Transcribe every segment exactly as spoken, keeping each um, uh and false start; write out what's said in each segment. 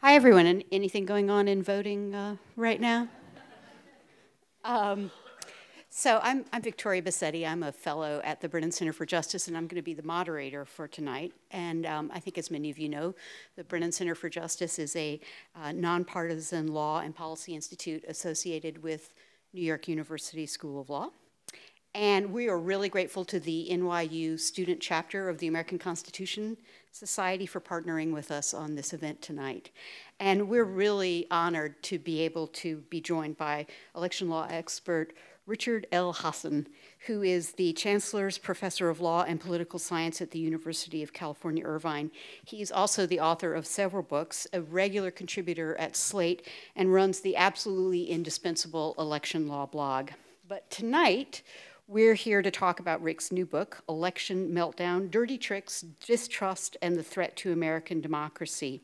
Hi, everyone. And anything going on in voting uh, right now? um, so I'm, I'm Victoria Bassetti. I'm a fellow at the Brennan Center for Justice, and I'm going to be the moderator for tonight. And um, I think, as many of you know, the Brennan Center for Justice is a uh, nonpartisan law and policy institute associated with New York University School of Law. And we are really grateful to the N Y U student chapter of the American Constitution Society for partnering with us on this event tonight. And we're really honored to be able to be joined by election law expert Richard L. Hasen, who is the Chancellor's Professor of Law and Political Science at the University of California Irvine. He is also the author of several books, a regular contributor at Slate, and runs the absolutely indispensable election law blog. But tonight, we're here to talk about Rick's new book, Election Meltdown: Dirty Tricks, Distrust, and the Threat to American Democracy.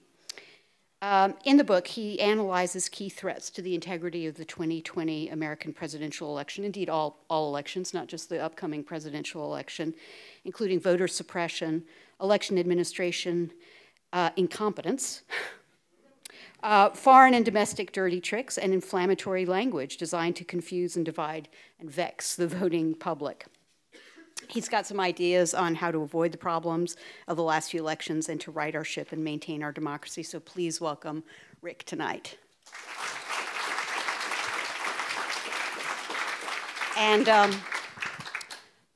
Um, in the book, he analyzes key threats to the integrity of the twenty twenty American presidential election, indeed all, all elections, not just the upcoming presidential election, including voter suppression, election administration, uh, incompetence, Uh, foreign and domestic dirty tricks, and inflammatory language designed to confuse and divide and vex the voting public. He's got some ideas on how to avoid the problems of the last few elections and to right our ship and maintain our democracy. So please welcome Rick tonight. And um,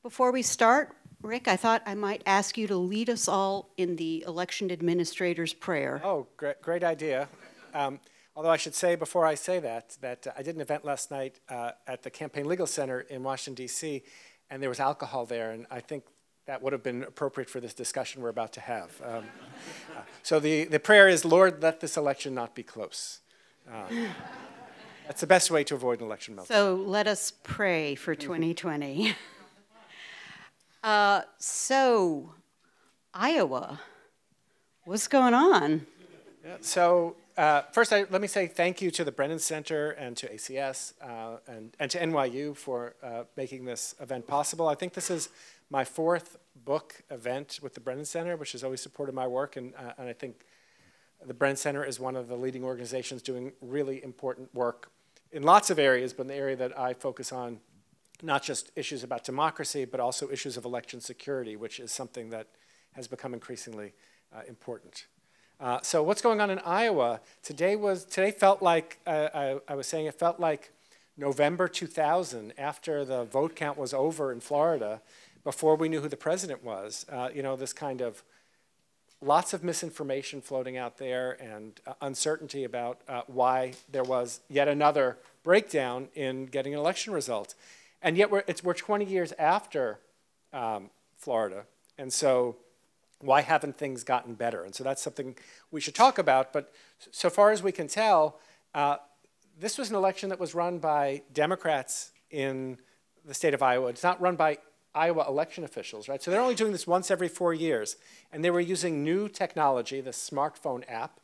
before we start, Rick, I thought I might ask you to lead us all in the election administrator's prayer. Oh, great, great idea. Um, although I should say before I say that, that uh, I did an event last night uh, at the Campaign Legal Center in Washington, D C, and there was alcohol there, and I think that would have been appropriate for this discussion we're about to have. Um, uh, so the, the prayer is, Lord, let this election not be close. Um, that's the best way to avoid an election meltdown. So let us pray for twenty twenty. uh, so, Iowa, what's going on? Yeah, so... Uh, first, I, let me say thank you to the Brennan Center and to A C S uh, and, and to N Y U for uh, making this event possible. I think this is my fourth book event with the Brennan Center, which has always supported my work, and, uh, and I think the Brennan Center is one of the leading organizations doing really important work in lots of areas, but in the area that I focus on, not just issues about democracy, but also issues of election security, which is something that has become increasingly uh, important. Uh, so what's going on in Iowa? Today was today felt like, uh, I, I was saying, it felt like November two thousand, after the vote count was over in Florida, before we knew who the president was. Uh, you know, this kind of lots of misinformation floating out there and uh, uncertainty about uh, why there was yet another breakdown in getting an election result. And yet we're, it's, we're twenty years after um, Florida, and so why haven't things gotten better? And so that's something we should talk about. But so far as we can tell, uh, this was an election that was run by Democrats in the state of Iowa. It's not run by Iowa election officials, right? So they're only doing this once every four years. And they were using new technology, the smartphone app,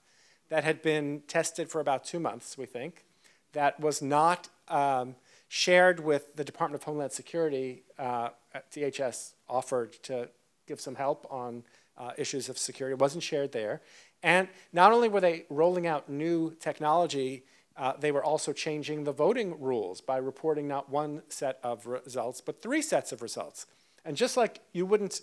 that had been tested for about two months, we think, that was not um, shared with the Department of Homeland Security. Uh, D H S offered to give some help on Uh, issues of security. It wasn't shared there. And not only were they rolling out new technology, uh, they were also changing the voting rules by reporting not one set of results, but three sets of results. And just like you wouldn't,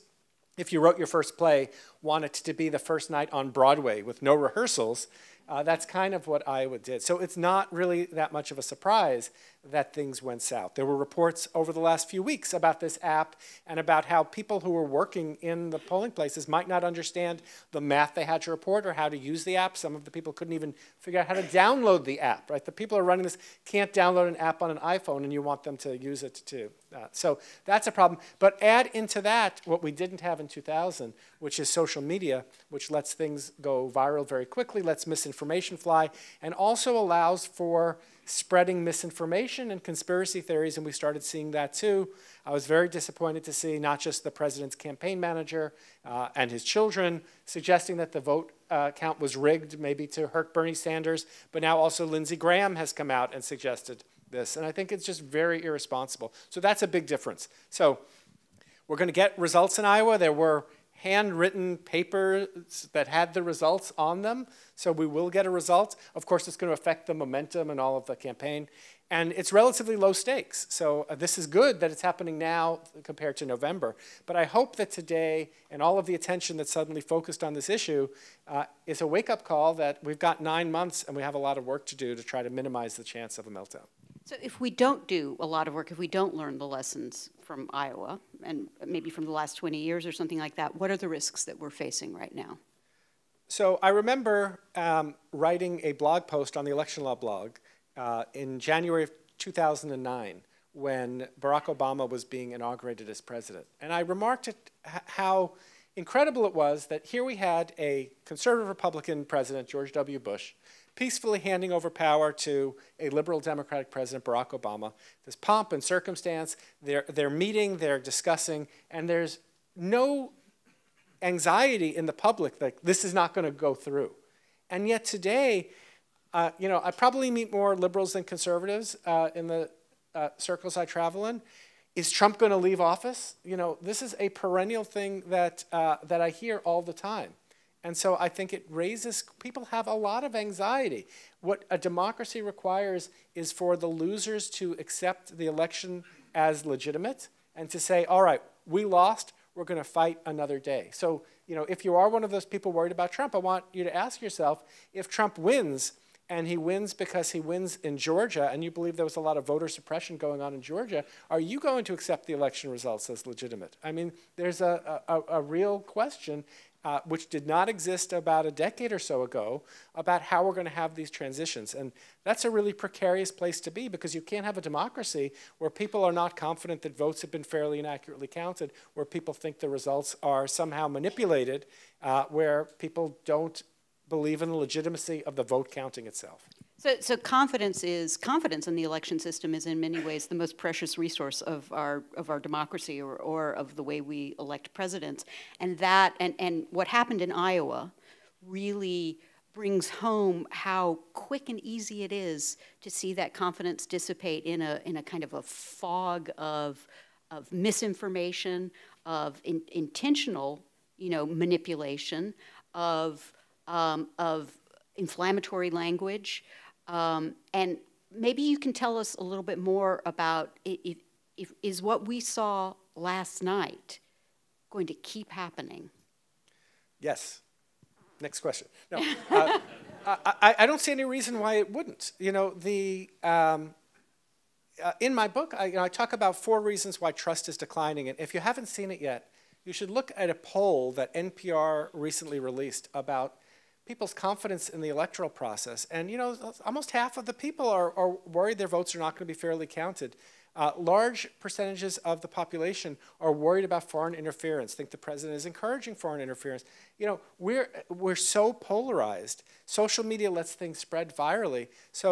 if you wrote your first play, want it to be the first night on Broadway with no rehearsals, uh, that's kind of what Iowa did. So it's not really that much of a surprise that things went south. There were reports over the last few weeks about this app and about how people who were working in the polling places might not understand the math they had to report or how to use the app. Some of the people couldn't even figure out how to download the app, right? The people who are running this can't download an app on an iPhone, and you want them to use it too. Uh, so that's a problem. But add into that what we didn't have in two thousand, which is social media, which lets things go viral very quickly, lets misinformation fly, and also allows for spreading misinformation and conspiracy theories, and we started seeing that too. I was very disappointed to see not just the president's campaign manager uh, and his children suggesting that the vote uh, count was rigged, maybe to hurt Bernie Sanders, but now also Lindsey Graham has come out and suggested this, and I think it's just very irresponsible. So that's a big difference. So we're going to get results in Iowa. There were handwritten papers that had the results on them. So we will get a result. Of course, it's going to affect the momentum and all of the campaign. And it's relatively low stakes. So uh, this is good that it's happening now compared to November. But I hope that today and all of the attention that's suddenly focused on this issue uh, is a wake-up call that we've got nine months and we have a lot of work to do to try to minimize the chance of a meltdown. So if we don't do a lot of work, if we don't learn the lessons from Iowa and maybe from the last twenty years or something like that, what are the risks that we're facing right now? So I remember um, writing a blog post on the Election Law blog Uh, in January of two thousand nine, when Barack Obama was being inaugurated as president. And I remarked at how incredible it was that here we had a conservative Republican president, George W. Bush, peacefully handing over power to a liberal Democratic president, Barack Obama. This pomp and circumstance, they're, they're meeting, they're discussing, and there's no anxiety in the public that this is not going to go through. And yet today, Uh, you know, I probably meet more liberals than conservatives uh, in the uh, circles I travel in. Is Trump going to leave office? You know, this is a perennial thing that, uh, that I hear all the time. And so I think it raises, people have a lot of anxiety. What a democracy requires is for the losers to accept the election as legitimate and to say, all right, we lost, we're going to fight another day. So, you know, if you are one of those people worried about Trump, I want you to ask yourself, if Trump wins, and he wins because he wins in Georgia, and you believe there was a lot of voter suppression going on in Georgia, are you going to accept the election results as legitimate? I mean, there's a, a, a real question, uh, which did not exist about a decade or so ago, about how we're going to have these transitions. And that's a really precarious place to be, because you can't have a democracy where people are not confident that votes have been fairly and accurately counted, where people think the results are somehow manipulated, uh, where people don't believe in the legitimacy of the vote counting itself. So, so confidence is confidence in the election system is in many ways the most precious resource of our of our democracy, or or of the way we elect presidents. And that and and what happened in Iowa really brings home how quick and easy it is to see that confidence dissipate in a in a kind of a fog of of misinformation, of in, intentional, you know, manipulation, of Um, of inflammatory language. Um, and maybe you can tell us a little bit more about if, if, is what we saw last night going to keep happening? Yes. Next question. No, uh, I, I don't see any reason why it wouldn't. You know, the, um, uh, in my book, I, you know, I talk about four reasons why trust is declining. And if you haven't seen it yet, you should look at a poll that N P R recently released about people's confidence in the electoral process. And, you know, almost half of the people are, are worried their votes are not going to be fairly counted. Uh, large percentages of the population are worried about foreign interference, think the president is encouraging foreign interference. You know, we're, we're so polarized. Social media lets things spread virally. So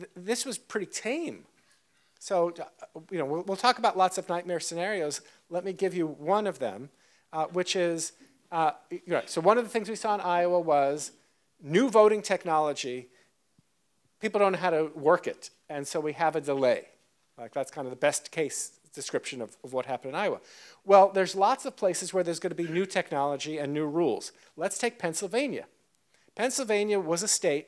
th this was pretty tame. So, you know, we'll, we'll talk about lots of nightmare scenarios. Let me give you one of them, uh, which is, Uh, right. So one of the things we saw in Iowa was new voting technology. People don't know how to work it, and so we have a delay. Like, that's kind of the best case description of, of what happened in Iowa. Well, there's lots of places where there's going to be new technology and new rules. Let's take Pennsylvania. Pennsylvania was a state,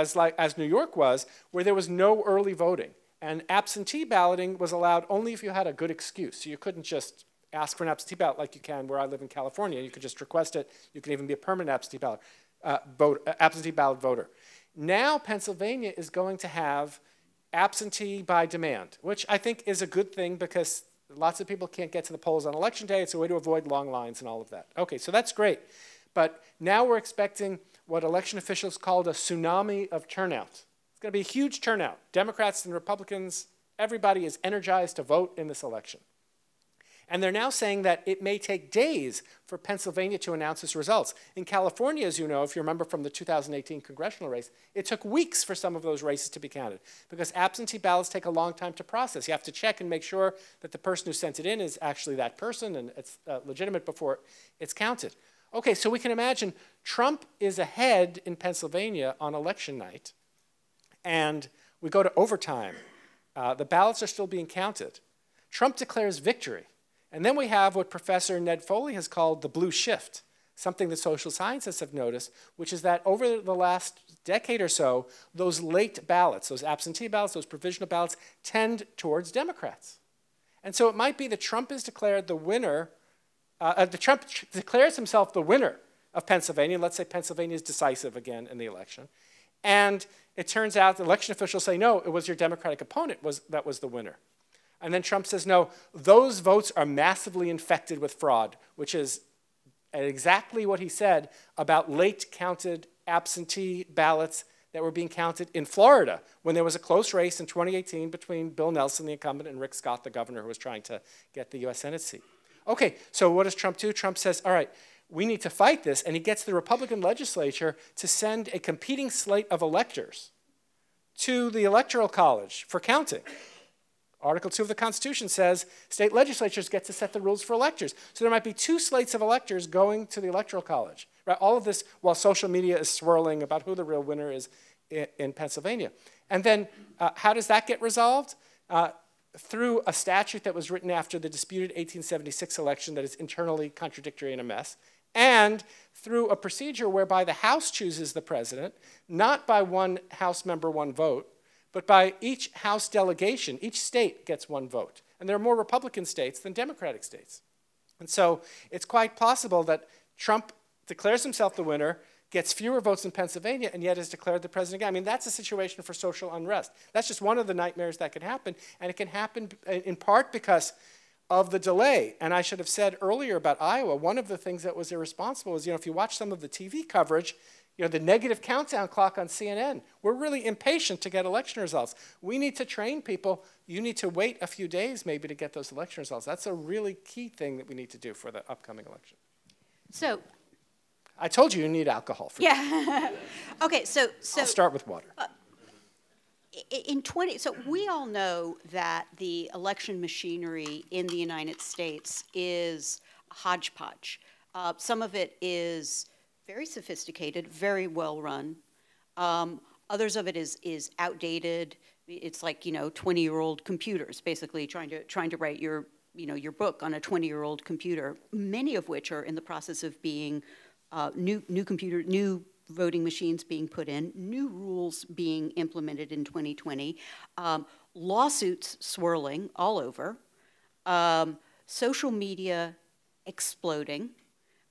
as, like, as New York was, where there was no early voting. And absentee balloting was allowed only if you had a good excuse. So you couldn't just ask for an absentee ballot like you can where I live in California. You could just request it. You can even be a permanent absentee ballot, uh, vote, uh, absentee ballot voter. Now Pennsylvania is going to have absentee by demand, which I think is a good thing because lots of people can't get to the polls on election day. It's a way to avoid long lines and all of that. Okay, so that's great. But now we're expecting what election officials called a tsunami of turnout. It's going to be a huge turnout. Democrats and Republicans, everybody is energized to vote in this election. And they're now saying that it may take days for Pennsylvania to announce its results. In California, as you know, if you remember from the two thousand eighteen congressional race, it took weeks for some of those races to be counted because absentee ballots take a long time to process. You have to check and make sure that the person who sent it in is actually that person and it's uh, legitimate before it's counted. Okay, so we can imagine Trump is ahead in Pennsylvania on election night, and we go to overtime. Uh, the ballots are still being counted. Trump declares victory. And then we have what Professor Ned Foley has called the blue shift, something the social scientists have noticed, which is that over the last decade or so, those late ballots, those absentee ballots, those provisional ballots tend towards Democrats. And so it might be that Trump is declared the winner, uh, uh, the Trump declares himself the winner of Pennsylvania. Let's say Pennsylvania is decisive again in the election. And it turns out the election officials say, no, it was your Democratic opponent was, that was the winner. And then Trump says, no, those votes are massively infected with fraud, which is exactly what he said about late counted absentee ballots that were being counted in Florida when there was a close race in twenty eighteen between Bill Nelson, the incumbent, and Rick Scott, the governor, who was trying to get the U S Senate seat. Okay, so what does Trump do? Trump says, all right, we need to fight this, and he gets the Republican legislature to send a competing slate of electors to the Electoral College for counting. Article two of the Constitution says state legislatures get to set the rules for electors. So there might be two slates of electors going to the Electoral College. Right? All of this while social media is swirling about who the real winner is in, in Pennsylvania. And then uh, how does that get resolved? Uh, through a statute that was written after the disputed eighteen seventy-six election that is internally contradictory and a mess, and through a procedure whereby the House chooses the president, not by one House member, one vote, but by each House delegation, each state gets one vote. And there are more Republican states than Democratic states. And so it's quite possible that Trump declares himself the winner, gets fewer votes in Pennsylvania, and yet is declared the president again. I mean, that's a situation for social unrest. That's just one of the nightmares that can happen. And it can happen in part because of the delay. And I should have said earlier about Iowa, one of the things that was irresponsible is, you know, if you watch some of the T V coverage, you know, the negative countdown clock on C N N. We're really impatient to get election results. We need to train people. You need to wait a few days maybe to get those election results. That's a really key thing that we need to do for the upcoming election. So, I told you you need alcohol for yeah. Okay, so, so I'll start with water. Uh, in twenty, so we all know that the election machinery in the United States is hodgepodge. Uh, some of it is very sophisticated, very well run. Um, others of it is is outdated. It's like, you know, twenty-year-old computers, basically trying to trying to write your you know your book on a twenty-year-old computer. Many of which are in the process of being uh, new new computer new voting machines being put in, new rules being implemented in twenty twenty, um, lawsuits swirling all over, um, social media exploding.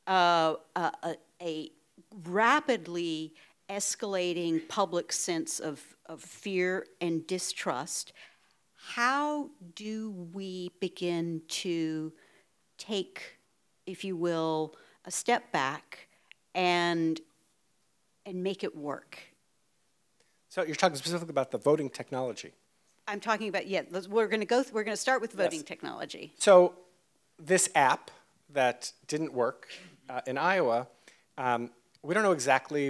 Uh, uh, a, a rapidly escalating public sense of, of fear and distrust. How do we begin to take, if you will, a step back and, and make it work? So you're talking specifically about the voting technology. I'm talking about, yeah, we're going to go, we're going to start with voting yes. technology. So this app that didn't work uh, in Iowa, Um, we don't know exactly,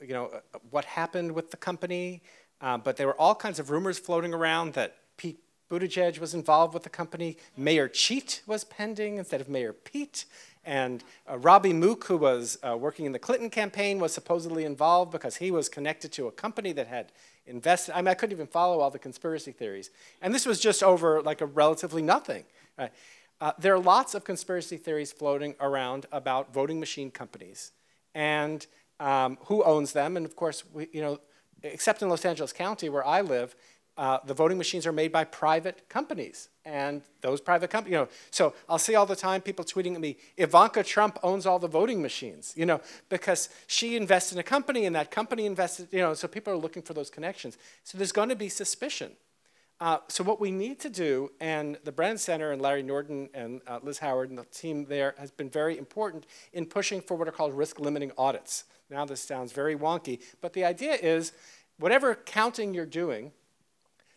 you know, what happened with the company, uh, but there were all kinds of rumors floating around that Pete Buttigieg was involved with the company. Mayor Cheat was pending instead of Mayor Pete. And uh, Robbie Mook, who was uh, working in the Clinton campaign, was supposedly involved because he was connected to a company that had invested. I mean, I couldn't even follow all the conspiracy theories. And this was just over like a relatively nothing. Right? Uh, there are lots of conspiracy theories floating around about voting machine companies and um, who owns them. And of course, we, you know, except in Los Angeles County, where I live, uh, the voting machines are made by private companies. And those private companies, you know, so I'll see all the time people tweeting at me, Ivanka Trump owns all the voting machines, you know, because she invested in a company and that company invested, you know, so people are looking for those connections. So there's going to be suspicion. Uh, so what we need to do, and the Brennan Center and Larry Norden and uh, Liz Howard and the team there has been very important in pushing for what are called risk-limiting audits. Now this sounds very wonky, but the idea is whatever counting you're doing,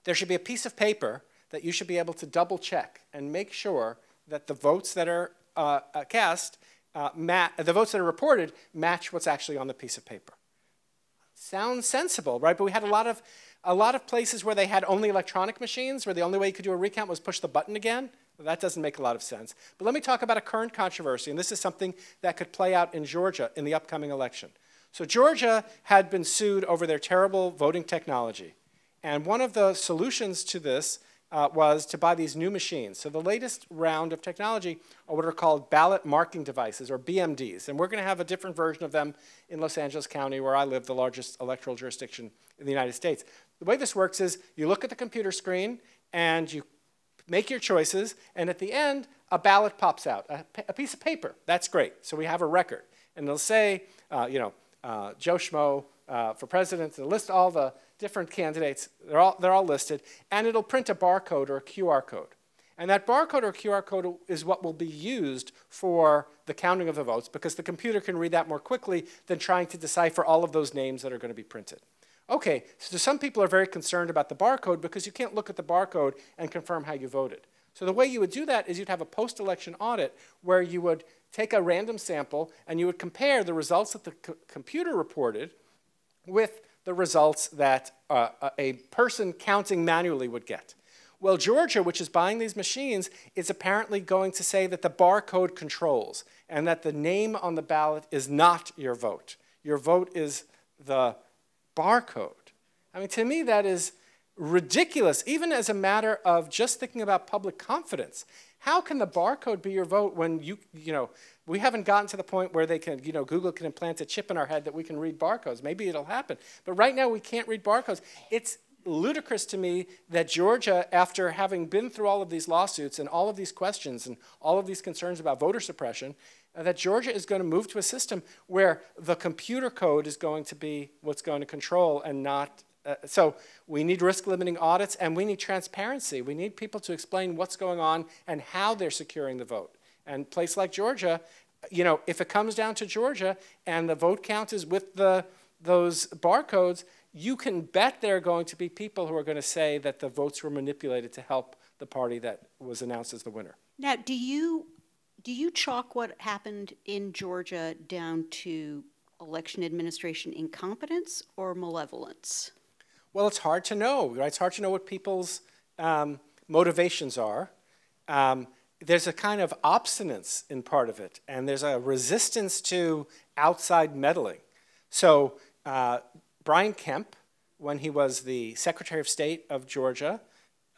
there should be a piece of paper that you should be able to double check and make sure that the votes that are uh, cast, uh, ma the votes that are reported match what's actually on the piece of paper. Sounds sensible, right? But we had a lot of a lot of places where they had only electronic machines, where the only way you could do a recount was push the button again. Well, that doesn't make a lot of sense. But let me talk about a current controversy, and this is something that could play out in Georgia in the upcoming election. So Georgia had been sued over their terrible voting technology. And one of the solutions to this uh, was to buy these new machines. So the latest round of technology are what are called ballot marking devices, or B M Ds. And we're going to have a different version of them in Los Angeles County, where I live, the largest electoral jurisdiction in the United States. The way this works is you look at the computer screen, and you make your choices, and at the end, a ballot pops out, a, a piece of paper. That's great. So we have a record. And they'll say, uh, you know, uh, Joe Schmo uh, for president, they'll list all the different candidates. They're all, they're all listed. And it'll print a barcode or a Q R code. And that barcode or Q R code is what will be used for the counting of the votes, because the computer can read that more quickly than trying to decipher all of those names that are going to be printed. Okay, so some people are very concerned about the barcode because you can't look at the barcode and confirm how you voted. So the way you would do that is you'd have a post-election audit where you would take a random sample and you would compare the results that the co computer reported with the results that uh, a person counting manually would get. Well, Georgia, which is buying these machines, is apparently going to say that the barcode controls and that the name on the ballot is not your vote. Your vote is the barcode. I mean, to me, that is ridiculous, even as a matter of just thinking about public confidence. How can the barcode be your vote when you, you know, we haven't gotten to the point where they can, you know, Google can implant a chip in our head that we can read barcodes. Maybe it'll happen. But right now, we can't read barcodes. It's ludicrous to me that Georgia, after having been through all of these lawsuits and all of these questions and all of these concerns about voter suppression, that Georgia is going to move to a system where the computer code is going to be what's going to control and not. Uh, so we need risk-limiting audits, and we need transparency. We need people to explain what's going on and how they're securing the vote. And a place like Georgia, you know, if it comes down to Georgia and the vote count is with the, those barcodes, you can bet there are going to be people who are going to say that the votes were manipulated to help the party that was announced as the winner. Now, do you... Do you chalk what happened in Georgia down to election administration incompetence or malevolence? Well, it's hard to know, right? It's hard to know what people's um, motivations are. Um, there's a kind of obstinance in part of it, and there's a resistance to outside meddling. So uh, Brian Kemp, when he was the Secretary of State of Georgia,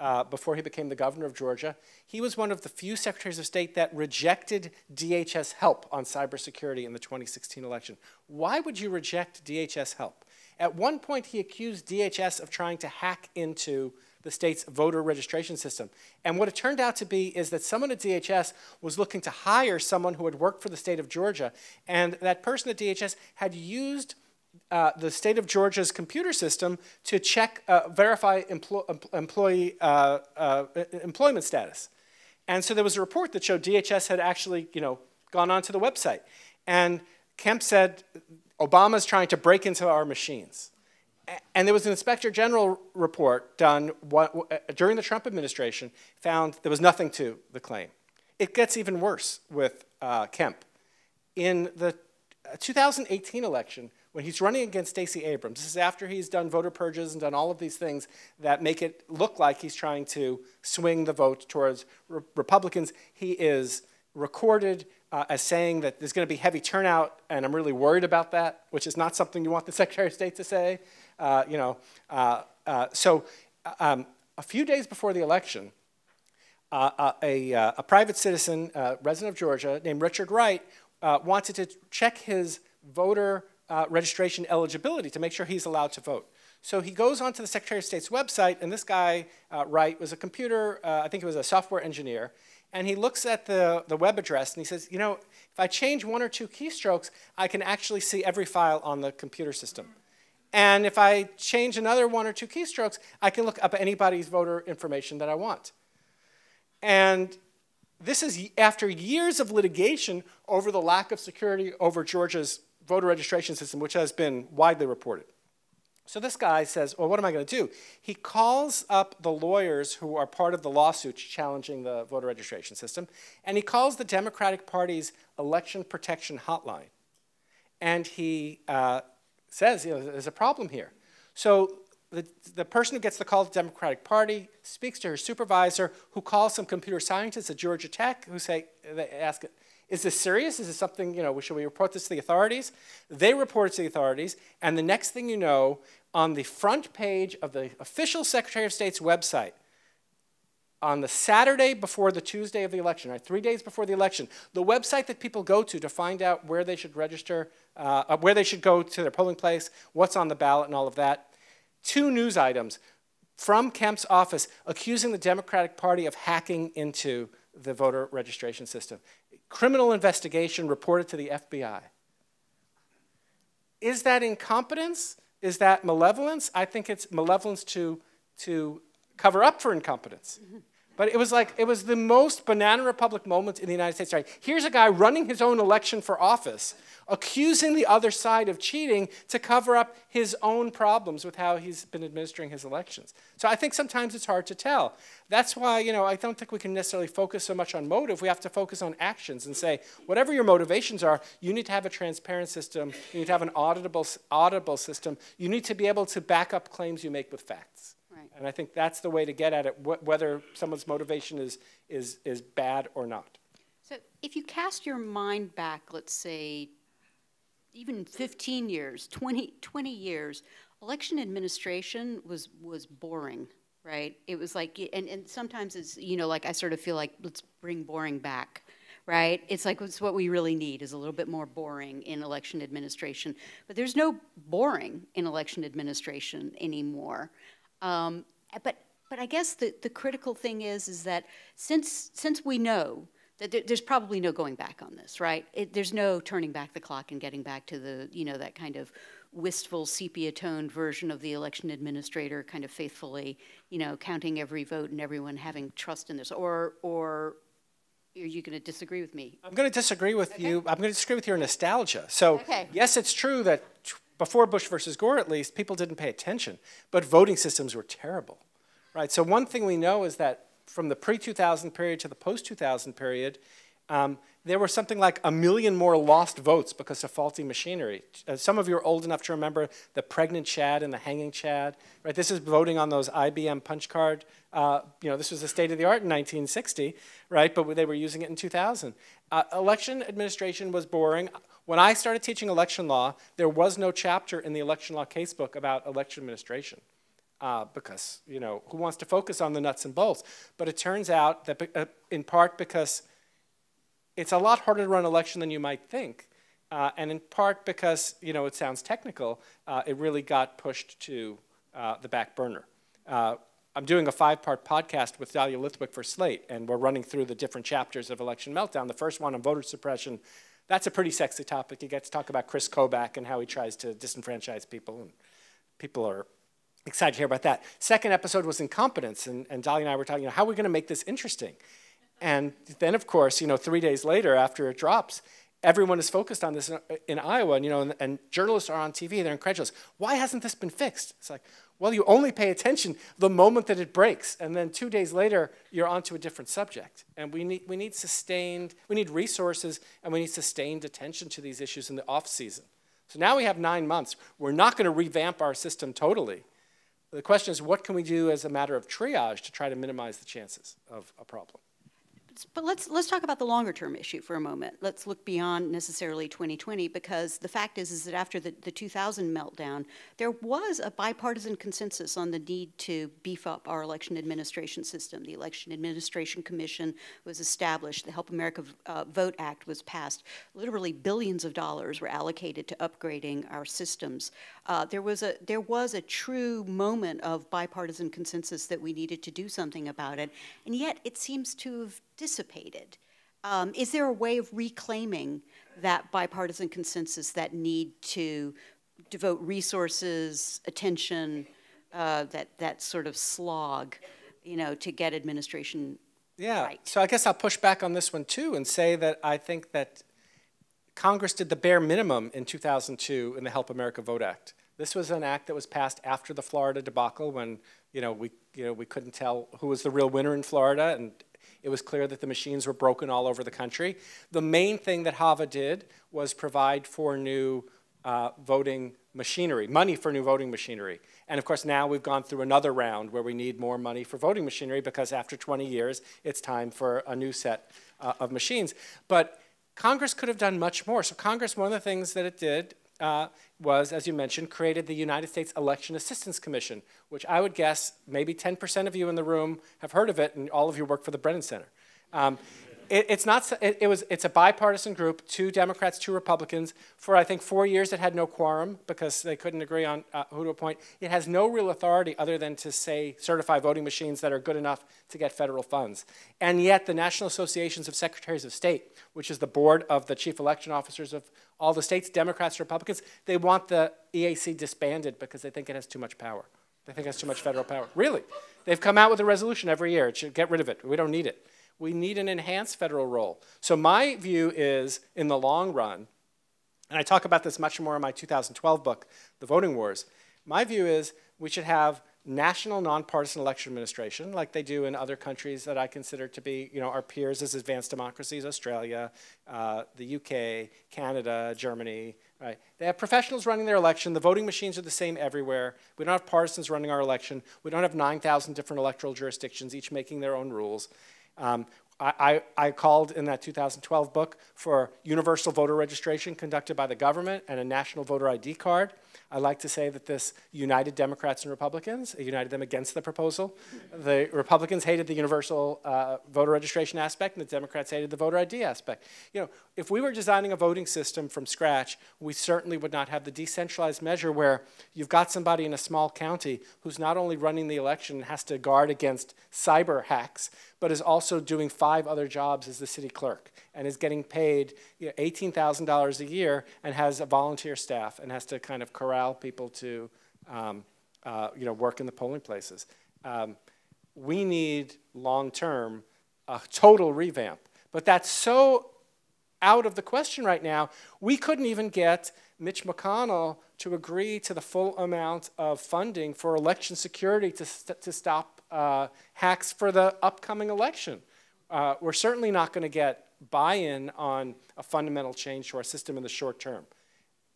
Uh, before he became the governor of Georgia, he was one of the few secretaries of state that rejected D H S help on cybersecurity in the twenty sixteen election. Why would you reject D H S help? At one point, he accused D H S of trying to hack into the state's voter registration system. And what it turned out to be is that someone at D H S was looking to hire someone who had worked for the state of Georgia, and that person at D H S had used Uh, the state of Georgia's computer system to check, uh, verify empl employee uh, uh, employment status. And so there was a report that showed D H S had actually, you know, gone onto the website. And Kemp said, Obama's trying to break into our machines. And there was an inspector general report done during the Trump administration, found there was nothing to the claim. It gets even worse with uh, Kemp. In the two thousand eighteen election, when he's running against Stacey Abrams, this is after he's done voter purges and done all of these things that make it look like he's trying to swing the vote towards re Republicans. He is recorded uh, as saying that there's going to be heavy turnout, and I'm really worried about that, which is not something you want the Secretary of State to say. Uh, you know, uh, uh, so um, a few days before the election, uh, a, a, a private citizen, uh, resident of Georgia, named Richard Wright, uh, wanted to check his voter Uh, registration eligibility to make sure he's allowed to vote. So he goes onto the Secretary of State's website, and this guy, uh, Wright, was a computer, uh, I think he was a software engineer, and he looks at the, the web address and he says, you know, if I change one or two keystrokes, I can actually see every file on the computer system. And if I change another one or two keystrokes, I can look up anybody's voter information that I want. And this is after years of litigation over the lack of security over Georgia's voter registration system, which has been widely reported. So this guy says, well, what am I going to do? He calls up the lawyers who are part of the lawsuit challenging the voter registration system, and he calls the Democratic Party's election protection hotline. And he uh, says, you know, there's a problem here. So the, the person who gets the call to the Democratic Party speaks to her supervisor, who calls some computer scientists at Georgia Tech, who say, they ask, is this serious? Is this something, you know, should we report this to the authorities? They report it to the authorities, and the next thing you know, on the front page of the official Secretary of State's website, on the Saturday before the Tuesday of the election, right, three days before the election, the website that people go to to find out where they should register, uh, where they should go to their polling place, what's on the ballot and all of that, two news items from Kemp's office accusing the Democratic Party of hacking into the voter registration system. Criminal investigation reported to the F B I. Is that incompetence? Is that malevolence? I think it's malevolence to, to cover up for incompetence. But it was like, it was the most banana republic moment in the United States. Right? Here's a guy running his own election for office, accusing the other side of cheating to cover up his own problems with how he's been administering his elections. So I think sometimes it's hard to tell. That's why, you know, I don't think we can necessarily focus so much on motive. We have to focus on actions and say, whatever your motivations are, you need to have a transparent system. You need to have an auditable, auditable system. You need to be able to back up claims you make with facts. And I think that's the way to get at it, wh whether someone's motivation is, is, is bad or not. So if you cast your mind back, let's say, even fifteen years, twenty, twenty years, election administration was, was boring, right? It was like, and, and sometimes it's, you know, like I sort of feel like, let's bring boring back, right? It's like, it's what we really need is a little bit more boring in election administration. But there's no boring in election administration anymore. Um, but, but I guess the, the critical thing is, is that since, since we know that there, there's probably no going back on this, right? It, there's no turning back the clock and getting back to the, you know, that kind of wistful sepia-toned version of the election administrator kind of faithfully, you know, counting every vote and everyone having trust in this, or, or are you going to disagree with me? I'm going to disagree with okay. you. I'm going to disagree with your nostalgia. So okay. yes, it's true that before Bush versus Gore, at least, people didn't pay attention, but voting systems were terrible, right? So one thing we know is that from the pre two thousand period to the post two thousand period, um, there were something like a million more lost votes because of faulty machinery. Uh, some of you are old enough to remember the pregnant Chad and the hanging Chad, right? This is voting on those I B M punch card. Uh, you know, this was the state of the art in nineteen sixty, right? But they were using it in two thousand. Uh, election administration was boring. When I started teaching election law, there was no chapter in the election law casebook about election administration uh, because, you know, who wants to focus on the nuts and bolts? But it turns out that uh, in part because it's a lot harder to run an election than you might think, uh, and in part because, you know, it sounds technical, uh, it really got pushed to uh, the back burner. Uh, I'm doing a five-part podcast with Dahlia Lithwick for Slate, and we're running through the different chapters of Election Meltdown. The first one on voter suppression, that's a pretty sexy topic. You get to talk about Chris Kobach and how he tries to disenfranchise people, and people are excited to hear about that. Second episode was incompetence, and, and Dolly and I were talking, you know, how are we gonna make this interesting? And then, of course, you know, three days later after it drops, everyone is focused on this in, in Iowa, and, you know, and, and journalists are on T V, they're incredulous. Why hasn't this been fixed? It's like, well, you only pay attention the moment that it breaks, and then two days later, you're onto a different subject. And we need, we need sustained, we need resources, and we need sustained attention to these issues in the off season. So now we have nine months. We're not gonna revamp our system totally. The question is, what can we do as a matter of triage to try to minimize the chances of a problem? But let's, let's talk about the longer term issue for a moment. Let's look beyond necessarily twenty twenty, because the fact is, is that after the, the two thousand meltdown, there was a bipartisan consensus on the need to beef up our election administration system. The Election Administration Commission was established. The Help America uh, Vote Act was passed. Literally billions of dollars were allocated to upgrading our systems. Uh, there was a, there was a true moment of bipartisan consensus that we needed to do something about it, and yet it seems to have dissipated. Um, is there a way of reclaiming that bipartisan consensus, that need to devote resources, attention, uh, that, that sort of slog, you know, to get administration yeah. right? So I guess I'll push back on this one too and say that I think that Congress did the bare minimum in two thousand two in the Help America Vote Act. This was an act that was passed after the Florida debacle when, you know, we, you know, we couldn't tell who was the real winner in Florida, and it was clear that the machines were broken all over the country. The main thing that HAVA did was provide for new uh, voting machinery, money for new voting machinery. And of course now we've gone through another round where we need more money for voting machinery because after twenty years, it's time for a new set uh, of machines. But Congress could have done much more. So Congress, one of the things that it did uh, was, as you mentioned, created the United States Election Assistance Commission, which I would guess maybe ten percent of you in the room have heard of it, and all of you work for the Brennan Center. Um, it, it's not. It, it was. It's a bipartisan group: two Democrats, two Republicans. For I think four years, it had no quorum because they couldn't agree on uh, who to appoint. It has no real authority other than to say certify voting machines that are good enough to get federal funds. And yet, the National Associations of Secretaries of State, which is the board of the chief election officers of all the states, Democrats, Republicans, they want the E A C disbanded because they think it has too much power. They think it has too much federal power. Really, they've come out with a resolution every year. It should get rid of it. We don't need it. We need an enhanced federal role. So my view is, in the long run, and I talk about this much more in my two thousand twelve book, The Voting Wars, my view is we should have national nonpartisan election administration like they do in other countries that I consider to be, you know, our peers as advanced democracies, Australia, uh, the U K, Canada, Germany, right? They have professionals running their election. The voting machines are the same everywhere. We don't have partisans running our election. We don't have nine thousand different electoral jurisdictions, each making their own rules. Um, I, I, I called in that two thousand twelve book for universal voter registration conducted by the government and a national voter I D card. I like to say that this united Democrats and Republicans. It united them against the proposal. The Republicans hated the universal uh, voter registration aspect, and the Democrats hated the voter I D aspect. You know, if we were designing a voting system from scratch, we certainly would not have the decentralized measure where you've got somebody in a small county who's not only running the election and has to guard against cyber hacks, but is also doing five other jobs as the city clerk and is getting paid you know, eighteen thousand dollars a year and has a volunteer staff and has to kind of corral people to um, uh, you know, work in the polling places. Um, we need long-term a total revamp. But that's so out of the question right now. We couldn't even get Mitch McConnell to agree to the full amount of funding for election security to, st to stop uh, hacks for the upcoming election. Uh, we're certainly not going to get buy-in on a fundamental change to our system in the short term.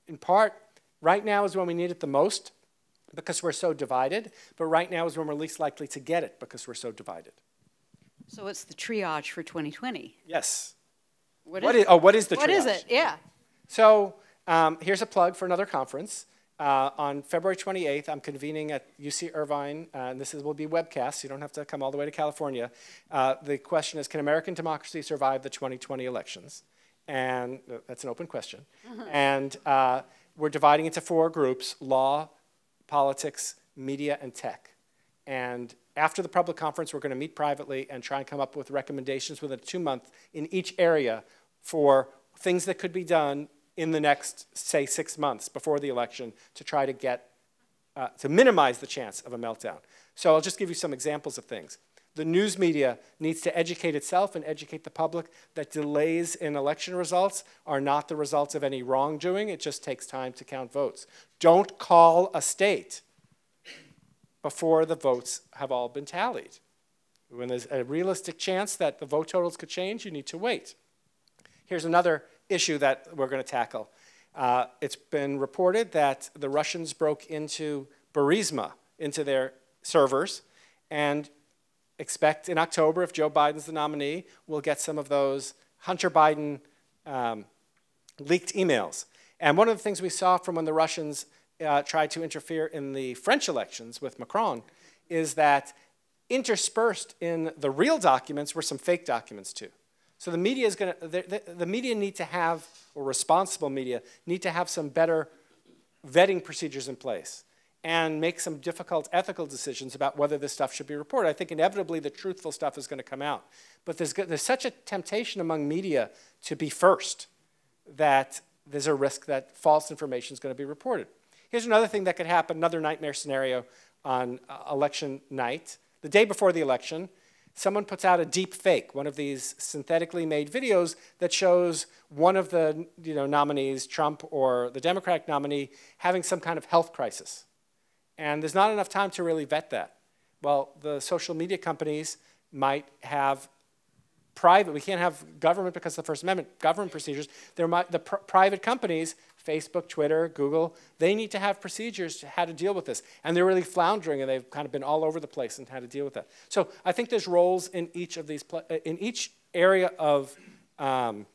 In part, right now is when we need it the most because we're so divided, but right now is when we're least likely to get it because we're so divided. So it's the triage for twenty twenty. Yes. What is, what is, oh, what is the triage? What is it? Yeah. So um, here's a plug for another conference. Uh, on February twenty-eighth, I'm convening at U C Irvine, uh, and this is, will be webcast, so you don't have to come all the way to California. Uh, the question is, can American democracy survive the twenty twenty elections? And uh, that's an open question. Uh-huh. And uh, we're dividing into four groups: law, politics, media, and tech. And after the public conference, we're going to meet privately and try and come up with recommendations within two months in each area for things that could be done in the next, say, six months before the election to try to get, uh, to minimize the chance of a meltdown. So I'll just give you some examples of things. The news media needs to educate itself and educate the public that delays in election results are not the results of any wrongdoing. It just takes time to count votes. Don't call a state before the votes have all been tallied. When there's a realistic chance that the vote totals could change, you need to wait. Here's another issue that we're going to tackle. Uh, it's been reported that the Russians broke into Burisma, into their servers, and expect in October, if Joe Biden's the nominee, we'll get some of those Hunter Biden um, leaked emails. And one of the things we saw from when the Russians uh, tried to interfere in the French elections with Macron is that interspersed in the real documents were some fake documents too. So the media is going to, the, the, the media need to have, or responsible media, need to have some better vetting procedures in place and make some difficult ethical decisions about whether this stuff should be reported. I think inevitably the truthful stuff is going to come out. But there's, there's such a temptation among media to be first that there's a risk that false information is going to be reported. Here's another thing that could happen, another nightmare scenario on uh, election night. The day before the election, someone puts out a deep fake, one of these synthetically made videos that shows one of the you know, nominees, Trump or the Democratic nominee, having some kind of health crisis. And there's not enough time to really vet that. Well, the social media companies might have private, we can't have government because of the First Amendment, government procedures. There might, the pr private companies, Facebook, Twitter, Google, they need to have procedures to how to deal with this. And they're really floundering, and they've kind of been all over the place in how to deal with that. So I think there's roles in each of these, in each area of um,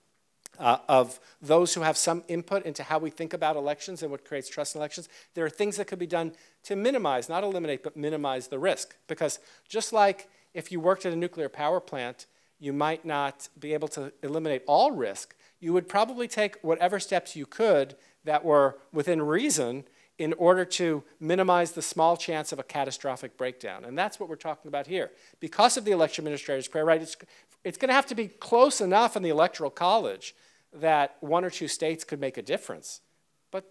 uh, of those who have some input into how we think about elections and what creates trust in elections, there are things that could be done to minimize, not eliminate, but minimize the risk. Because just like if you worked at a nuclear power plant, you might not be able to eliminate all risk, you would probably take whatever steps you could that were within reason in order to minimize the small chance of a catastrophic breakdown. And that's what we're talking about here. Because of the election administrator's prayer, right, it's, it's gonna have to be close enough in the Electoral College that one or two states could make a difference. But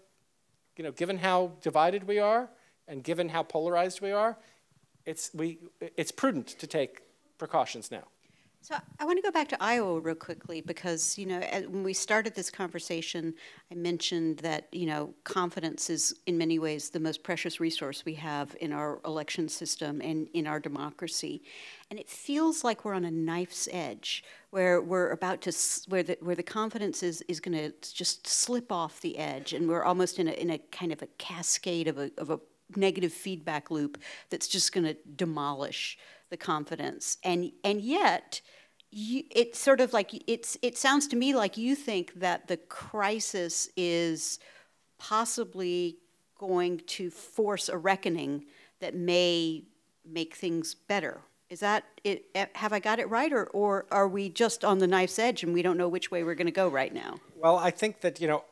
you know, given how divided we are and given how polarized we are, it's, we, it's prudent to take precautions now. So I want to go back to Iowa real quickly because, you know, when we started this conversation, I mentioned that, you know, confidence is in many ways the most precious resource we have in our election system and in our democracy. And it feels like we're on a knife's edge where we're about to, where the, where the confidence is, is going to just slip off the edge. And we're almost in a, in a kind of a cascade of a, of a negative feedback loop that's just going to demolish the confidence, and and yet, you, it's sort of like it's. It sounds to me like you think that the crisis is possibly going to force a reckoning that may make things better. Is that it? Have I got it right, or or are we just on the knife's edge and we don't know which way we're going to go right now? Well, I think that you know,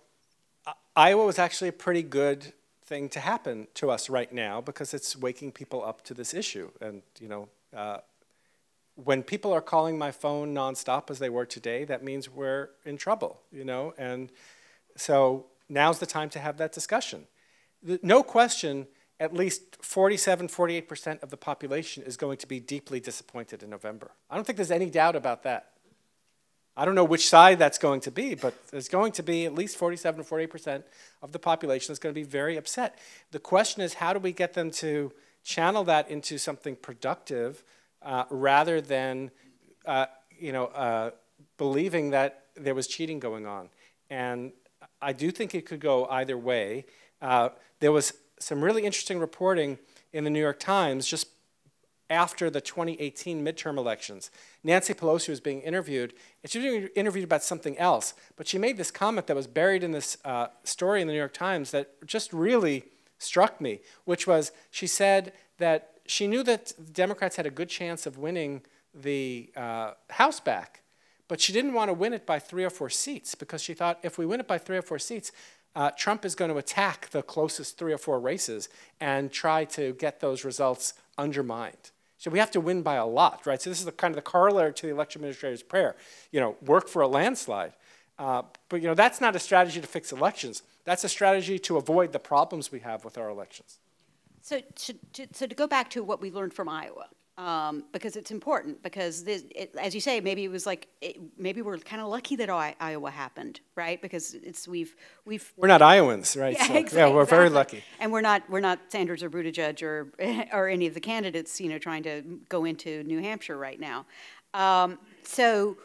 Iowa was actually a pretty good thing to happen to us right now because it's waking people up to this issue, and you know. Uh, when people are calling my phone nonstop as they were today, that means we're in trouble, you know? And so now's the time to have that discussion. The, no question, at least forty-seven, forty-eight percent of the population is going to be deeply disappointed in November. I don't think there's any doubt about that. I don't know which side that's going to be, but there's going to be at least forty-seven, forty-eight percent of the population is going to be very upset. The question is, how do we get them to channel that into something productive uh, rather than uh, you know, uh, believing that there was cheating going on? And I do think it could go either way. Uh, there was some really interesting reporting in the New York Times just after the twenty eighteen midterm elections. Nancy Pelosi was being interviewed, and she was being interviewed about something else, but she made this comment that was buried in this uh, story in the New York Times that just really struck me, which was she said that she knew that Democrats had a good chance of winning the uh, House back, but she didn't want to win it by three or four seats because she thought if we win it by three or four seats, uh, Trump is going to attack the closest three or four races and try to get those results undermined. So we have to win by a lot, right? So this is the kind of the corollary to the election administrator's prayer, you know, work for a landslide. Uh, but you know, that's not a strategy to fix elections. That's a strategy to avoid the problems we have with our elections. So to, to, so to go back to what we learned from Iowa, um, because it's important, because this, it, as you say, maybe it was like, it, maybe we're kind of lucky that I, Iowa happened, right? Because it's, we've, we've. We're not Iowans, right? Yeah, so, exactly, yeah we're exactly. very lucky. And we're not, we're not Sanders or Buttigieg or, or any of the candidates, you know, trying to go into New Hampshire right now. Um, so,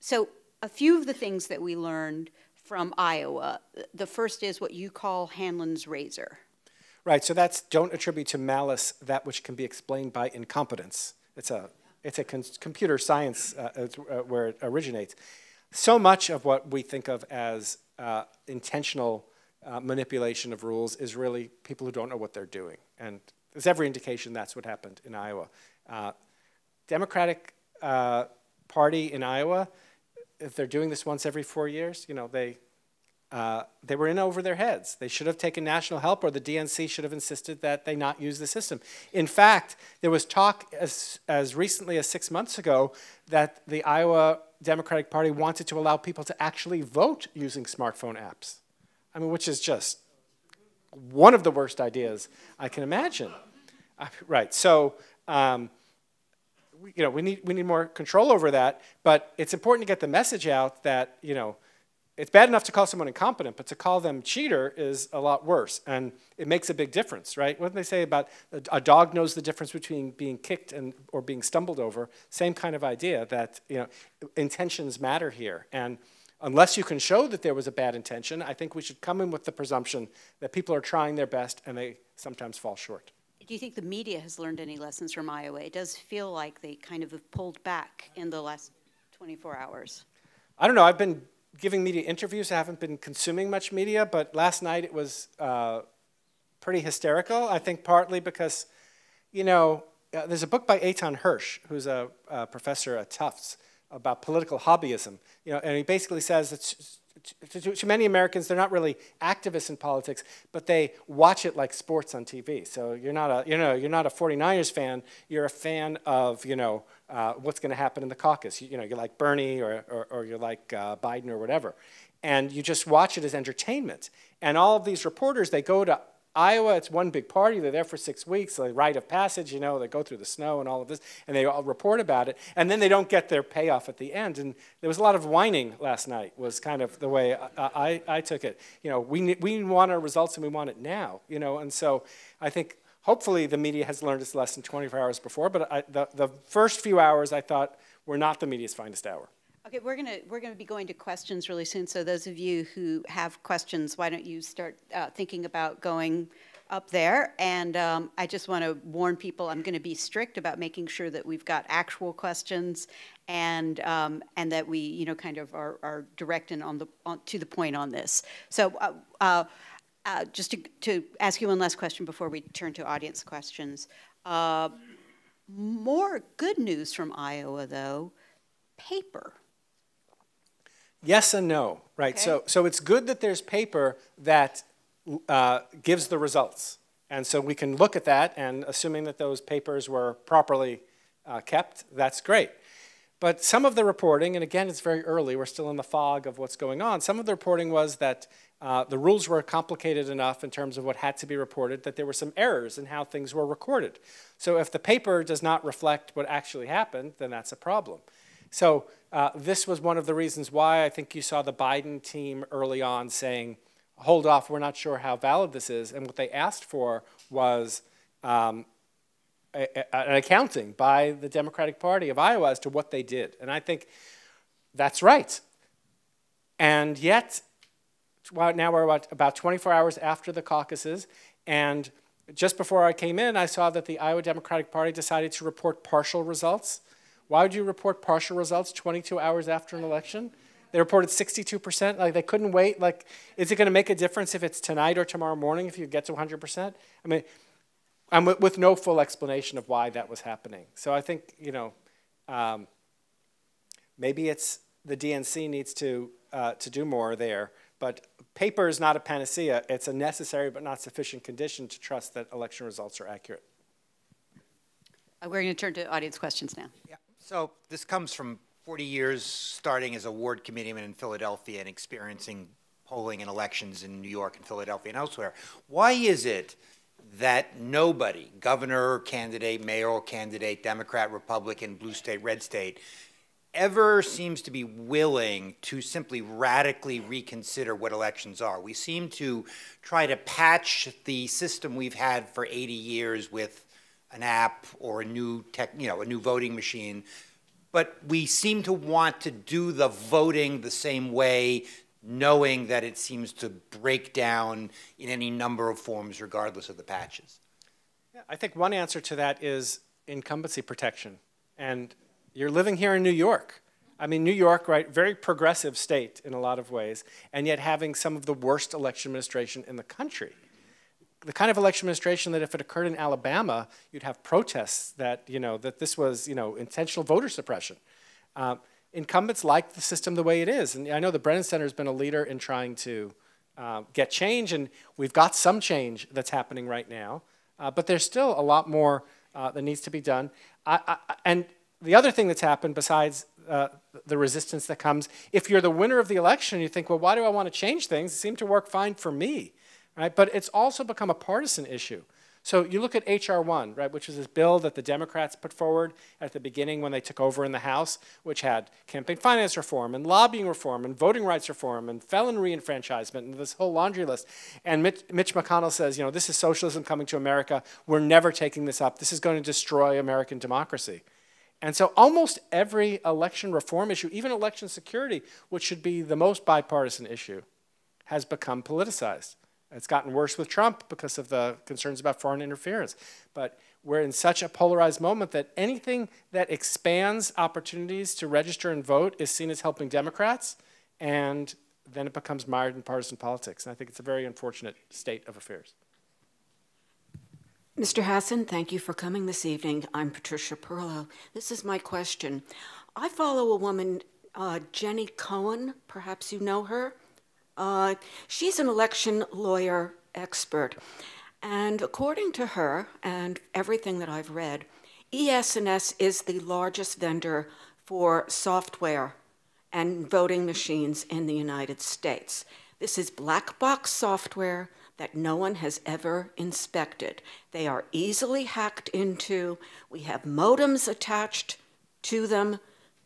so. A few of the things that we learned from Iowa, the first is what you call Hanlon's razor. Right, so that's don't attribute to malice that which can be explained by incompetence. It's a, it's a con computer science uh, it's, uh, where it originates. So much of what we think of as uh, intentional uh, manipulation of rules is really people who don't know what they're doing. And there's every indication that's what happened in Iowa. Uh, Democratic uh, Party in Iowa, if they're doing this once every four years, you know, they, uh, they were in over their heads. They should have taken national help, or the D N C should have insisted that they not use the system. In fact, there was talk as, as recently as six months ago that the Iowa Democratic Party wanted to allow people to actually vote using smartphone apps. I mean, which is just one of the worst ideas I can imagine. Uh, right, so, um, you know, we need, we need more control over that, but it's important to get the message out that, you know, it's bad enough to call someone incompetent, but to call them cheater is a lot worse, and it makes a big difference, right? What do they say about a, a dog knows the difference between being kicked and or being stumbled over? Same kind of idea that, you know, intentions matter here, and unless you can show that there was a bad intention, I think we should come in with the presumption that people are trying their best and they sometimes fall short. Do you think the media has learned any lessons from Iowa? It does feel like they kind of have pulled back in the last twenty-four hours. I don't know. I've been giving media interviews. I haven't been consuming much media, but last night it was uh, pretty hysterical, I think partly because, you know, uh, there's a book by Eitan Hirsch, who's a, a professor at Tufts, about political hobbyism, you know, and he basically says that to, to, to many Americans, they're not really activists in politics, but they watch it like sports on T V. So you're not a, you know, you're not a forty-niners fan, you're a fan of, you know, Uh, what's going to happen in the caucus. You, you know, you're like Bernie or, or, or you're like uh, Biden or whatever. And you just watch it as entertainment. And all of these reporters, they go to Iowa, it's one big party, they're there for six weeks, they rite of passage, you know, they go through the snow and all of this, and they all report about it, and then they don't get their payoff at the end. And there was a lot of whining last night, was kind of the way I, I, I took it. You know, we, we want our results and we want it now, you know, and so I think hopefully the media has learned its lesson twenty-four hours before, but I, the, the first few hours I thought were not the media's finest hour. Okay, we're gonna, we're gonna be going to questions really soon, so those of you who have questions, why don't you start uh, thinking about going up there, and um, I just wanna warn people, I'm gonna be strict about making sure that we've got actual questions, and um, and that we, you know, kind of are, are direct and on the, on, to the point on this. So. Uh, uh, Uh, just to, to ask you one last question before we turn to audience questions. Uh, more good news from Iowa, though. Paper. Yes and no. Right. Okay. So, so it's good that there's paper that uh, gives the results. And so we can look at that, and assuming that those papers were properly uh, kept, that's great. But some of the reporting, and again, it's very early, we're still in the fog of what's going on, some of the reporting was that uh, the rules were complicated enough in terms of what had to be reported that there were some errors in how things were recorded. So if the paper does not reflect what actually happened, then that's a problem. So uh, this was one of the reasons why I think you saw the Biden team early on saying, hold off, we're not sure how valid this is. And what they asked for was um, A, a, an accounting by the Democratic Party of Iowa as to what they did. And I think that's right. And yet, well, now we're about, about twenty-four hours after the caucuses, and just before I came in, I saw that the Iowa Democratic Party decided to report partial results. Why would you report partial results twenty-two hours after an election? They reported sixty-two percent, like they couldn't wait. Like, is it gonna make a difference if it's tonight or tomorrow morning if you get to one hundred percent? I mean, And with, with no full explanation of why that was happening. So I think, you know, um, maybe it's the D N C needs to, uh, to do more there, but paper is not a panacea. It's a necessary but not sufficient condition to trust that election results are accurate. We're going to turn to audience questions now. Yeah. So this comes from forty years starting as a ward committeeman in Philadelphia and experiencing polling and elections in New York and Philadelphia and elsewhere. Why is it that nobody, governor candidate, mayoral candidate, Democrat, Republican, blue state, red state, ever seems to be willing to simply radically reconsider what elections are? We seem to try to patch the system we've had for eighty years with an app or a new tech, you know, a new voting machine, but we seem to want to do the voting the same way, knowing that it seems to break down in any number of forms regardless of the patches. Yeah, I think one answer to that is incumbency protection. And you're living here in New York. I mean, New York, right, very progressive state in a lot of ways, and yet having some of the worst election administration in the country. The kind of election administration that if it occurred in Alabama, you'd have protests that, you know, that this was, you know, intentional voter suppression. Uh, Incumbents like the system the way it is. And I know the Brennan Center has been a leader in trying to uh, get change, and we've got some change that's happening right now, uh, but there's still a lot more uh, that needs to be done. I, I, and the other thing that's happened besides uh, the resistance that comes, if you're the winner of the election, you think, well, why do I want to change things? It seemed to work fine for me, right? But it's also become a partisan issue. So you look at H R one, right, which was this bill that the Democrats put forward at the beginning when they took over in the House, which had campaign finance reform and lobbying reform and voting rights reform and felon reenfranchisement and this whole laundry list. And Mitch, Mitch McConnell says, you know, this is socialism coming to America. We're never taking this up. This is going to destroy American democracy. And so almost every election reform issue, even election security, which should be the most bipartisan issue, has become politicized. It's gotten worse with Trump because of the concerns about foreign interference. But we're in such a polarized moment that anything that expands opportunities to register and vote is seen as helping Democrats, and then it becomes mired in partisan politics. And I think it's a very unfortunate state of affairs. Mister Hasen, thank you for coming this evening. I'm Patricia Perlo. This is my question. I follow a woman, uh, Jenny Cohen, perhaps you know her. Uh, she's an election lawyer expert. And according to her and everything that I've read, E S and S is the largest vendor for software and voting machines in the United States. This is black box software that no one has ever inspected. They are easily hacked into. We have modems attached to them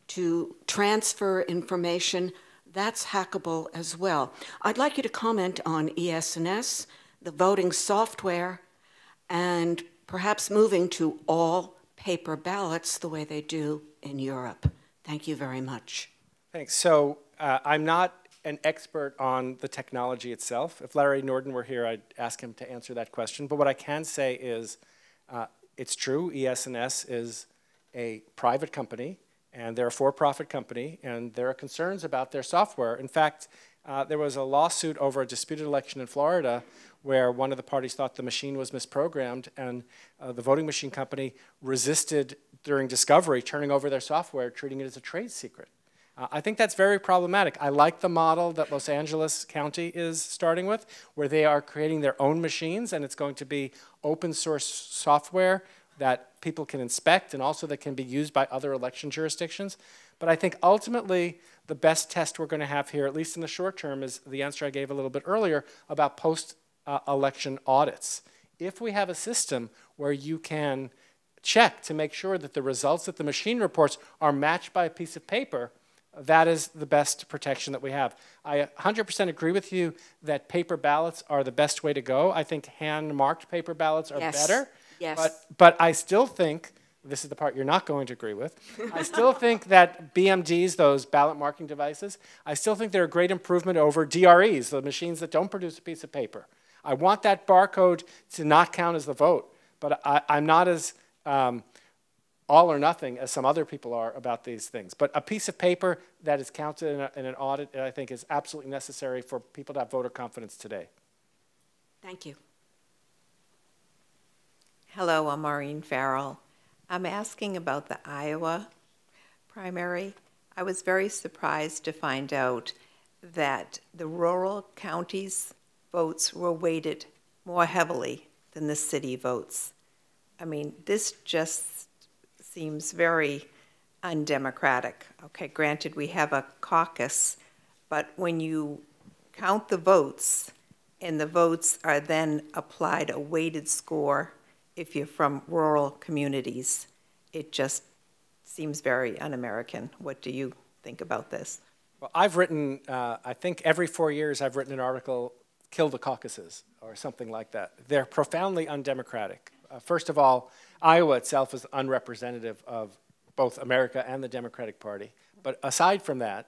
to transfer information. That's hackable as well. I'd like you to comment on E S and S, the voting software, and perhaps moving to all paper ballots the way they do in Europe. Thank you very much. Thanks. So uh, I'm not an expert on the technology itself. If Larry Norden were here, I'd ask him to answer that question. But what I can say is uh, it's true. E S and S is a private company, and they're a for-profit company, and there are concerns about their software. In fact, uh, there was a lawsuit over a disputed election in Florida where one of the parties thought the machine was misprogrammed, and uh, the voting machine company resisted during discovery turning over their software, treating it as a trade secret. Uh, I think that's very problematic. I like the model that Los Angeles County is starting with, where they are creating their own machines, and it's going to be open source software that people can inspect and also that can be used by other election jurisdictions. But I think ultimately the best test we're going to have here, at least in the short term, is the answer I gave a little bit earlier about post Uh, election audits. If we have a system where you can check to make sure that the results that the machine reports are matched by a piece of paper, that is the best protection that we have. I one hundred percent agree with you that paper ballots are the best way to go. I think hand-marked paper ballots are yes. better. Yes. But, but I still think, this is the part you're not going to agree with, I still think that B M Ds, those ballot marking devices, I still think they're a great improvement over D R Es, the machines that don't produce a piece of paper. I want that barcode to not count as the vote, but I, I'm not as um, all or nothing as some other people are about these things. But a piece of paper that is counted in, a, in an audit, I think, is absolutely necessary for people to have voter confidence today. Thank you. Hello, I'm Maureen Farrell. I'm asking about the Iowa primary. I was very surprised to find out that the rural counties votes were weighted more heavily than the city votes. I mean, this just seems very undemocratic. Okay, granted, we have a caucus, but when you count the votes and the votes are then applied a weighted score if you're from rural communities, it just seems very un-American. What do you think about this? Well, I've written, uh, I think every four years I've written an article, Kill the Caucuses, or something like that. They're profoundly undemocratic. Uh, first of all, Iowa itself is unrepresentative of both America and the Democratic Party. But aside from that,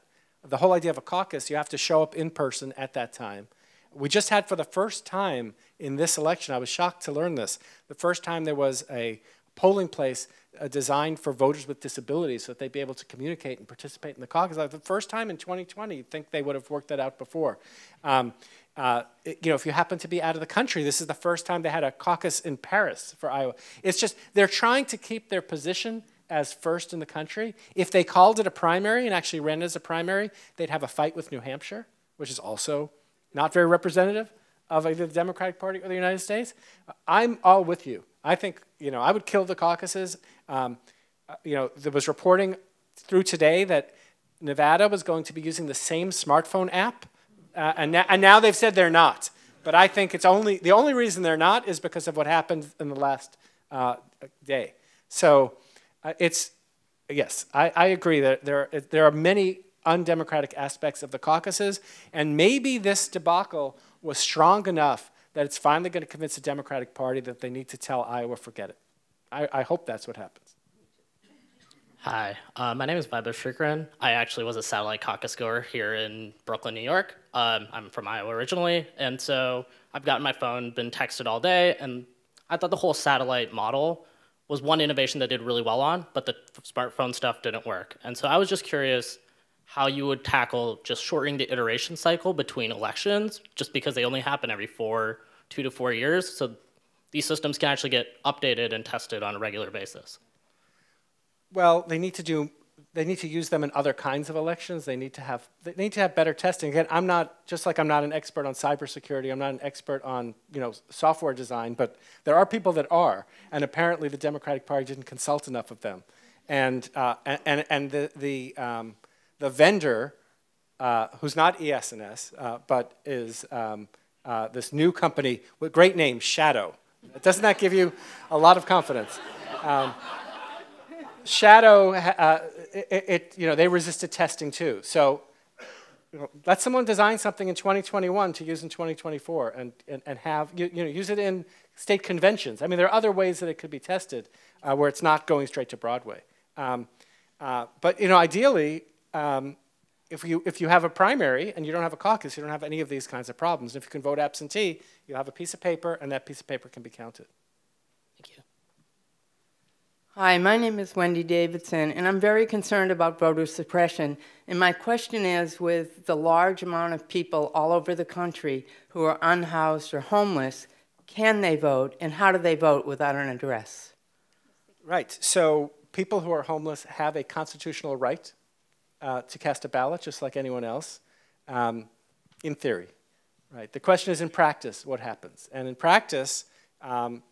the whole idea of a caucus, you have to show up in person at that time. We just had, for the first time in this election, I was shocked to learn this, the first time there was a polling place uh, designed for voters with disabilities so that they'd be able to communicate and participate in the caucus. Like, the first time in twenty twenty, you'd think they would have worked that out before. Um, Uh, it, you know, if you happen to be out of the country, this is the first time they had a caucus in Paris for Iowa. It's just, they're trying to keep their position as first in the country. If they called it a primary and actually ran it as a primary, they'd have a fight with New Hampshire, which is also not very representative of either the Democratic Party or the United States. I'm all with you. I think, you know, I would kill the caucuses. Um, you know, there was reporting through today that Nevada was going to be using the same smartphone app. Uh, and, and now they've said they're not. But I think it's only, the only reason they're not is because of what happened in the last uh, day. So uh, it's, yes, I, I agree that there, there are many undemocratic aspects of the caucuses. And maybe this debacle was strong enough that it's finally going to convince the Democratic Party that they need to tell Iowa, forget it. I, I hope that's what happens. Hi, uh, my name is Viber Shrikran. I actually was a satellite caucus goer here in Brooklyn, New York. Um, I'm from Iowa originally, and so I've gotten my phone, been texted all day, and I thought the whole satellite model was one innovation that did really well on, but the smartphone stuff didn't work. And so I was just curious, how you would tackle just shortening the iteration cycle between elections, just because they only happen every four, two to four years. So these systems can actually get updated and tested on a regular basis. Well, they need to do, they need to use them in other kinds of elections. They need to have, they need to have better testing. Again, I'm not, just like I'm not an expert on cybersecurity, I'm not an expert on, you know, software design, but there are people that are, and apparently the Democratic Party didn't consult enough of them. And, uh, and, and the, the, um, the vendor, uh, who's not E S N S, uh, but is um, uh, this new company with great name, Shadow. Doesn't that give you a lot of confidence? Um, Shadow, uh, it, it, you know, they resisted testing too. So you know, let someone design something in twenty twenty-one to use in twenty twenty-four and, and, and have, you, you know, use it in state conventions. I mean, there are other ways that it could be tested uh, where it's not going straight to Broadway. Um, uh, but, you know, ideally, um, if you, if you have a primary and you don't have a caucus, you don't have any of these kinds of problems. And if you can vote absentee, you have a piece of paper, and that piece of paper can be counted. Thank you. Hi, my name is Wendy Davidson, and I'm very concerned about voter suppression. And my question is, with the large amount of people all over the country who are unhoused or homeless, can they vote, and how do they vote without an address? Right. So people who are homeless have a constitutional right uh, to cast a ballot, just like anyone else, um, in theory. Right. The question is, in practice, what happens? And in practice, um,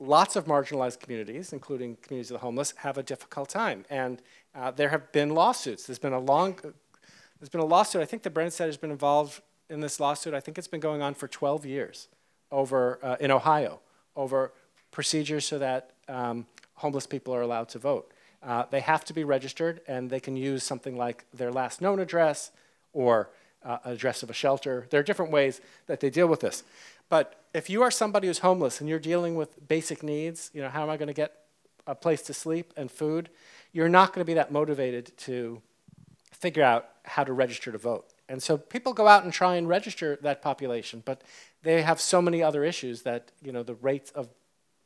lots of marginalized communities, including communities of the homeless, have a difficult time. And uh, there have been lawsuits. There's been a long, there's been a lawsuit. I think the Brennan Center has been involved in this lawsuit. I think it's been going on for twelve years over, uh, in Ohio, over procedures so that um, homeless people are allowed to vote. Uh, they have to be registered, and they can use something like their last known address or uh, address of a shelter. There are different ways that they deal with this. But if you are somebody who's homeless and you're dealing with basic needs, you know, how am I going to get a place to sleep and food, you're not going to be that motivated to figure out how to register to vote. And so people go out and try and register that population, but they have so many other issues that, you know, the rate of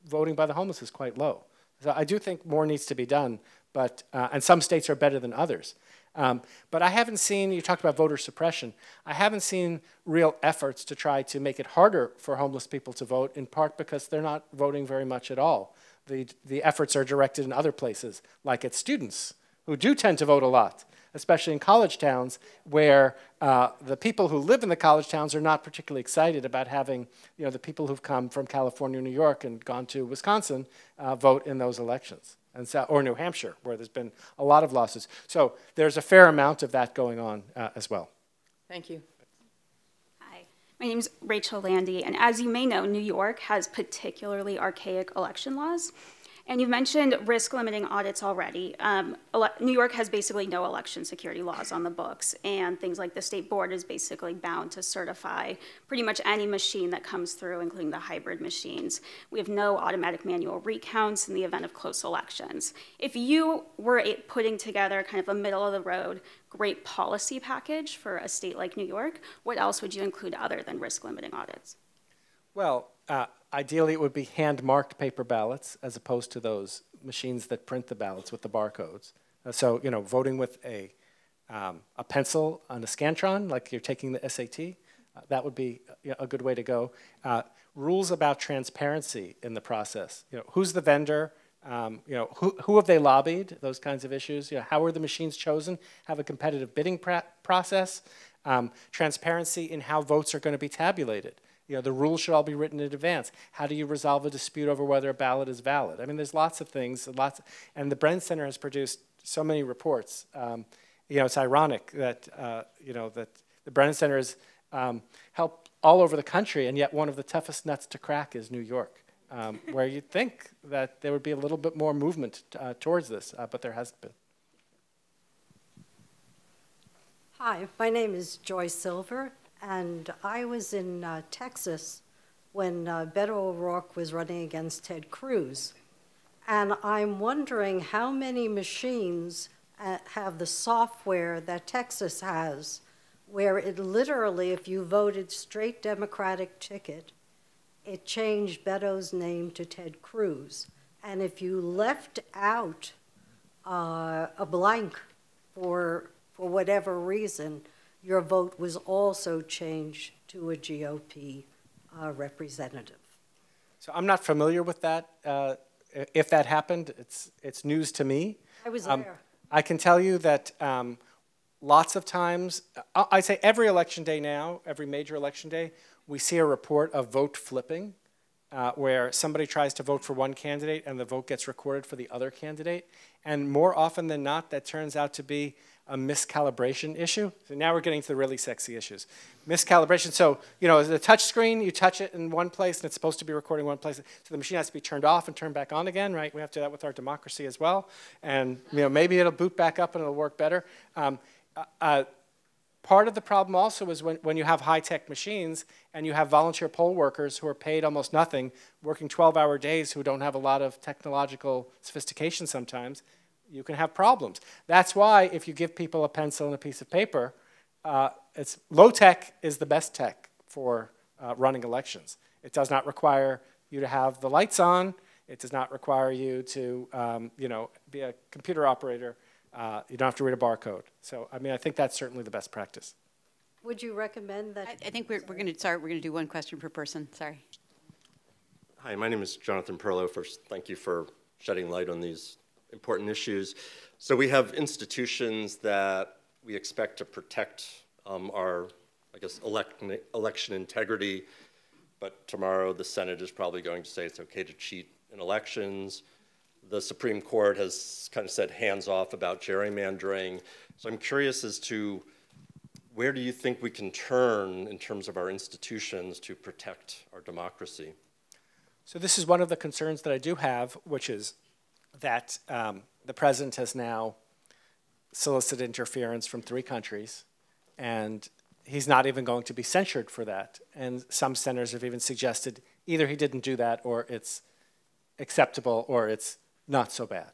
voting by the homeless is quite low. So I do think more needs to be done, but, uh, and some states are better than others. Um, but I haven't seen, you talked about voter suppression, I haven't seen real efforts to try to make it harder for homeless people to vote, in part because they're not voting very much at all. The, the efforts are directed in other places, like at students, who do tend to vote a lot, especially in college towns, where uh, the people who live in the college towns are not particularly excited about having, you know, the people who've come from California, New York, and gone to Wisconsin uh, vote in those elections. And so, or New Hampshire, where there's been a lot of losses. So there's a fair amount of that going on uh, as well. Thank you. Hi, my name is Rachel Landy, and as you may know, New York has particularly archaic election laws. And you mentioned risk-limiting audits already. Um, New York has basically no election security laws on the books, and things like the state board is basically bound to certify pretty much any machine that comes through, including the hybrid machines. We have no automatic manual recounts in the event of close elections. If you were putting together kind of a middle-of-the-road great policy package for a state like New York, what else would you include other than risk-limiting audits? Well, uh, ideally, it would be hand-marked paper ballots as opposed to those machines that print the ballots with the barcodes. Uh, so, you know, voting with a, um, a pencil on a Scantron, like you're taking the S A T, uh, that would be a, a good way to go. Uh, rules about transparency in the process. You know, who's the vendor? Um, you know, who, who have they lobbied? Those kinds of issues. You know, how are the machines chosen? Have a competitive bidding pr- process. Um, transparency in how votes are going to be tabulated. You know, the rules should all be written in advance. How do you resolve a dispute over whether a ballot is valid? I mean, there's lots of things, lots, and the Brennan Center has produced so many reports. Um, you know, it's ironic that, uh, you know, that the Brennan Center has um, helped all over the country, and yet one of the toughest nuts to crack is New York, um, where you'd think that there would be a little bit more movement uh, towards this, uh, but there hasn't been. Hi, my name is Joy Silver. And I was in uh, Texas when uh, Beto O'Rourke was running against Ted Cruz. And I'm wondering how many machines uh, have the software that Texas has, where it literally, if you voted straight Democratic ticket, it changed Beto's name to Ted Cruz. And if you left out uh, a blank for, for whatever reason, your vote was also changed to a G O P uh, representative. So I'm not familiar with that. Uh, if that happened, it's, it's news to me. I was um, there. I can tell you that um, lots of times, I say every election day now, every major election day, we see a report of vote flipping, uh, where somebody tries to vote for one candidate and the vote gets recorded for the other candidate. And more often than not, that turns out to be a miscalibration issue. So now we're getting to the really sexy issues. Miscalibration, so you know, the touch screen, you touch it in one place and it's supposed to be recording one place. So the machine has to be turned off and turned back on again, right? We have to do that with our democracy as well. And you know, maybe it'll boot back up and it'll work better. Um, uh, Part of the problem also is when, when you have high-tech machines and you have volunteer poll workers who are paid almost nothing, working twelve-hour days, who don't have a lot of technological sophistication sometimes, you can have problems. That's why if you give people a pencil and a piece of paper, uh, it's, low-tech is the best tech for uh, running elections. It does not require you to have the lights on. It does not require you to um, you know, be a computer operator. Uh, you don't have to read a barcode. So, I mean, I think that's certainly the best practice. Would you recommend that? I, I think we're, we're going to start. We're going to do one question per person. Sorry. Hi, my name is Jonathan Perlow. First, thank you for shedding light on these important issues. So we have institutions that we expect to protect um, our, I guess, elect, election integrity. But tomorrow, the Senate is probably going to say it's okay to cheat in elections. The Supreme Court has kind of said hands off about gerrymandering. So I'm curious as to where do you think we can turn in terms of our institutions to protect our democracy? So this is one of the concerns that I do have, which is that um, the president has now solicited interference from three countries, and he's not even going to be censured for that. And some senators have even suggested either he didn't do that or it's acceptable or it's not so bad.